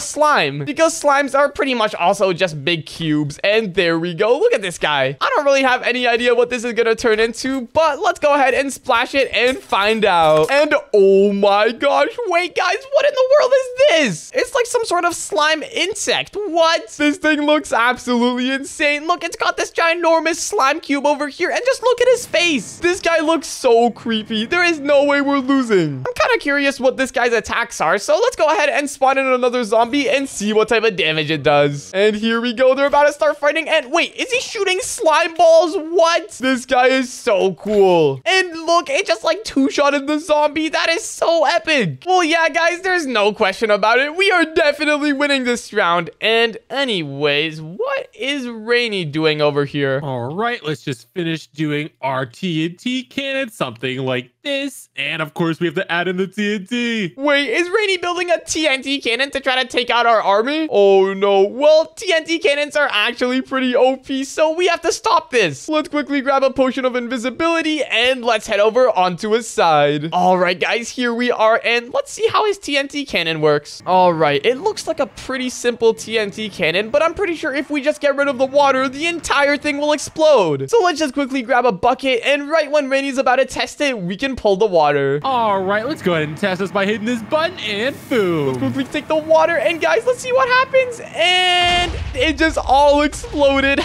slime? Because slimes are pretty much also just big cubes. And there we go. Look at this guy. I don't really have any idea what this is gonna turn into, but let's go ahead and splash it and find out. And oh my gosh, wait guys, what in the world is this? It's like some sort of slime insect. What? This thing looks absolutely insane. Look, it's got this ginormous slime cube over here, and just look at his face. This guy looks so creepy. There is no way we're losing. I'm kind of curious what this guy's attacks are, so let's go ahead and spawn in another zombie and see what type of damage it does. And here we go. They're about to start fighting, and wait, is he shooting slime balls? What? This guy is so cool. And look, it just like two-shotted the zombie. That is so epic. Well, yeah, guys, there's no question about it. We are definitely winning this round. And anyways, what is Rainey doing over here? All right, let's just finish doing our T N T cannon, something like this. And of course, we have to add in the T N T. Wait, is Rainey building a T N T cannon to try to take out our army? Oh no, well, T N T cannons are actually pretty O P, so we have to stop this. Let's quickly grab a potion of invisibility and let's head over onto his side. All right, guys, here we are, and let's see how his T N T cannon works. All right, it looks like a pretty simple T N T cannon, but I'm pretty sure if we just get rid of the water, the entire thing will explode. So let's just quickly grab a bucket, and right when Rainey's about to test it, we can pull the water. All right, let's go ahead and test this by hitting this button, and boom. Let's quickly take the water, and guys, let's see what happens. And it just all exploded.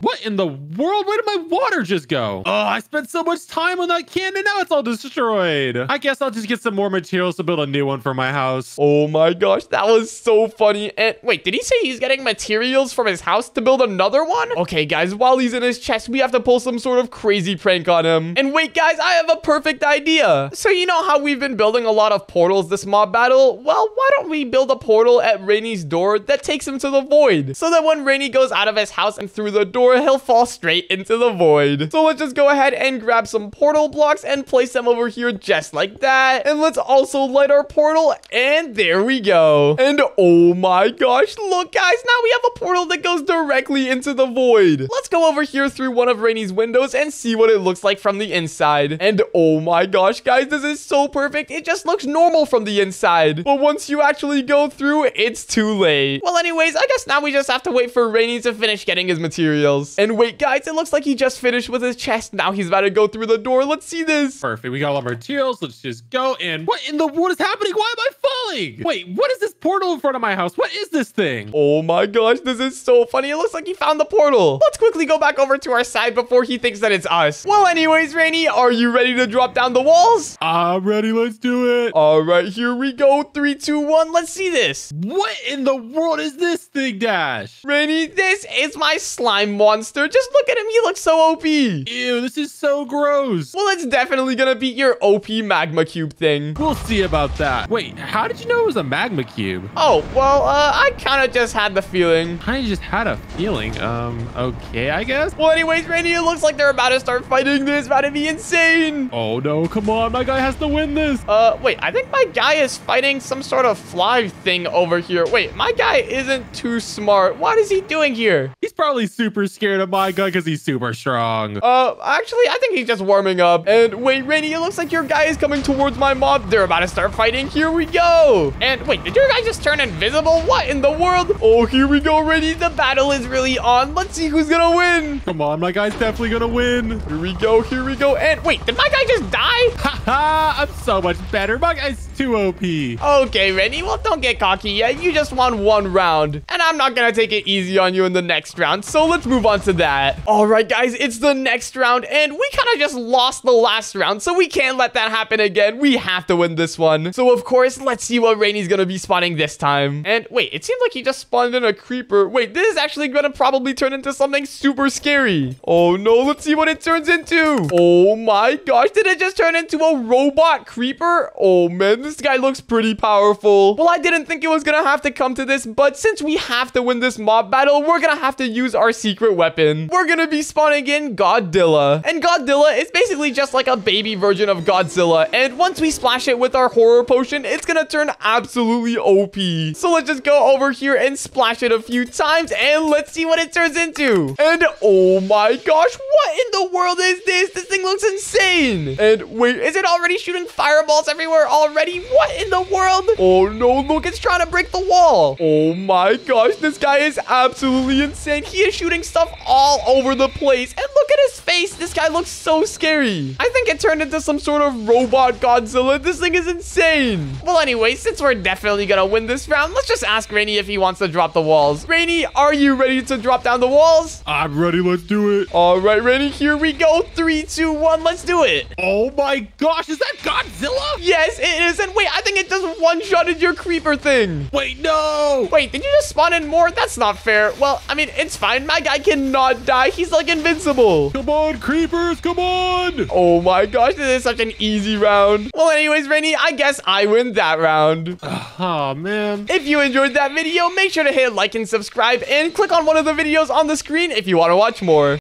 What in the world? Where did my water just go? Oh, I spent so much time on that cannon. Now it's all destroyed. I guess I'll just get some more materials to build a new one for my house. house. Oh my gosh, that was so funny. And wait, did he say he's getting materials from his house to build another one? Okay, guys, while he's in his chest, we have to pull some sort of crazy prank on him. And wait, guys, I have a perfect idea. So you know how we've been building a lot of portals this mob battle? Well, why don't we build a portal at Rainey's door that takes him to the void? So that when Rainey goes out of his house and through the door, he'll fall straight into the void. So let's just go ahead and grab some portal blocks and place them over here just like that. And let's also light our portal. And there we go. And oh my gosh, look guys, now we have a portal that goes directly into the void. Let's go over here through one of Rainey's windows and see what it looks like from the inside. And oh my gosh, guys, this is so perfect. It just looks normal from the inside. But once you actually go through, it's too late. Well, anyways, I guess now we just have to wait for Rainey to finish getting his materials. And wait, guys, it looks like he just finished with his chest. Now he's about to go through the door. Let's see this. Perfect. We got all of our materials. Let's just go in. What in the what is happening? Why am I falling? Wait, what is this portal in front of my house? What is this thing? Oh my gosh, this is so funny. It looks like he found the portal. Let's quickly go back over to our side before he thinks that it's us. Well, anyways, Rainey, are you ready to drop down the walls? I'm ready. Let's do it. All right, here we go. Three, two, one. Let's see this. What in the world is this thing, Dash? Rainey, this is my slime monster. Just look at him. He looks so O P. Ew, this is so gross. Well, it's definitely gonna be your O P magma cube thing. We'll see about that. Wait, how did you know it was a magma cube? Oh, well, uh, I kind of just had the feeling. I just had a feeling. Um, okay, I guess. Well, anyways, Rainey, it looks like they're about to start fighting this. About to be insane. Oh, no, come on. My guy has to win this. Uh, wait, I think my guy is fighting some sort of fly thing over here. Wait, my guy isn't too smart. What is he doing here? He's probably super scared of my guy because he's super strong. Uh, actually, I think he's just warming up. And wait, Rainey, it looks like your guy is coming towards my mob. They're about to start fighting. Here we go. And wait, did your guy just turn invisible? What in the world? Oh, here we go, Rainey. The battle is really on. Let's see who's gonna win. Come on, my guy's definitely gonna win. Here we go. Here we go. And wait, did my guy just die? Ha ha, I'm so much better. My guy's too O P. Okay, Rainey, well, don't get cocky yet. You just won one round. And I'm not gonna take it easy on you in the next round. So let's move on to that. All right, guys, it's the next round. And we kind of just lost the last round. So we can't let that happen again. We have to win this one. So of course, let's see what Rainey's gonna be spawning this time. And wait, it seems like he just spawned in a creeper. Wait, this is actually gonna probably turn into something super scary. Oh no, let's see what it turns into. Oh my gosh, did it just turn into a robot creeper? Oh man, this guy looks pretty powerful. Well, I didn't think it was gonna have to come to this, but since we have to win this mob battle, we're gonna have to use our secret weapon. We're gonna be spawning in Godzilla. And Godzilla is basically just like a baby version of Godzilla. And once we splash it with our horror potion, it's gonna turn absolutely O P. So let's just go over here and splash it a few times and let's see what it turns into. And oh my gosh, what in the world is this? This thing looks insane. And wait, is it already shooting fireballs everywhere already? What in the world? Oh no, look, it's trying to break the wall. Oh my gosh, this guy is absolutely insane. He is shooting stuff all over the place. And look at his face. This guy looks so scary. I think it turned into some sort of robot Godzilla. This thing is insane. Well, anyway, since we're definitely gonna win this round, let's just ask Rainey if he wants to drop the walls. Rainey, are you ready to drop down the walls? I'm ready. Let's do it. All right, Rainey, here we go. Three, two, one. Let's do it. Oh my gosh, is that Godzilla? Yes, it is. And wait, I think it just one-shotted your creeper thing. Wait, no. Wait, did you just spawn in more? That's not fair. Well, I mean, it's fine. My guy cannot die. He's like invincible. Come on, creepers. Come on. Oh my gosh, this is such an easy round. Well, anyways, Rainey, I guess I win that round. Oh man. If you enjoyed that video, make sure to hit like and subscribe and click on one of the videos on the screen if you want to watch more.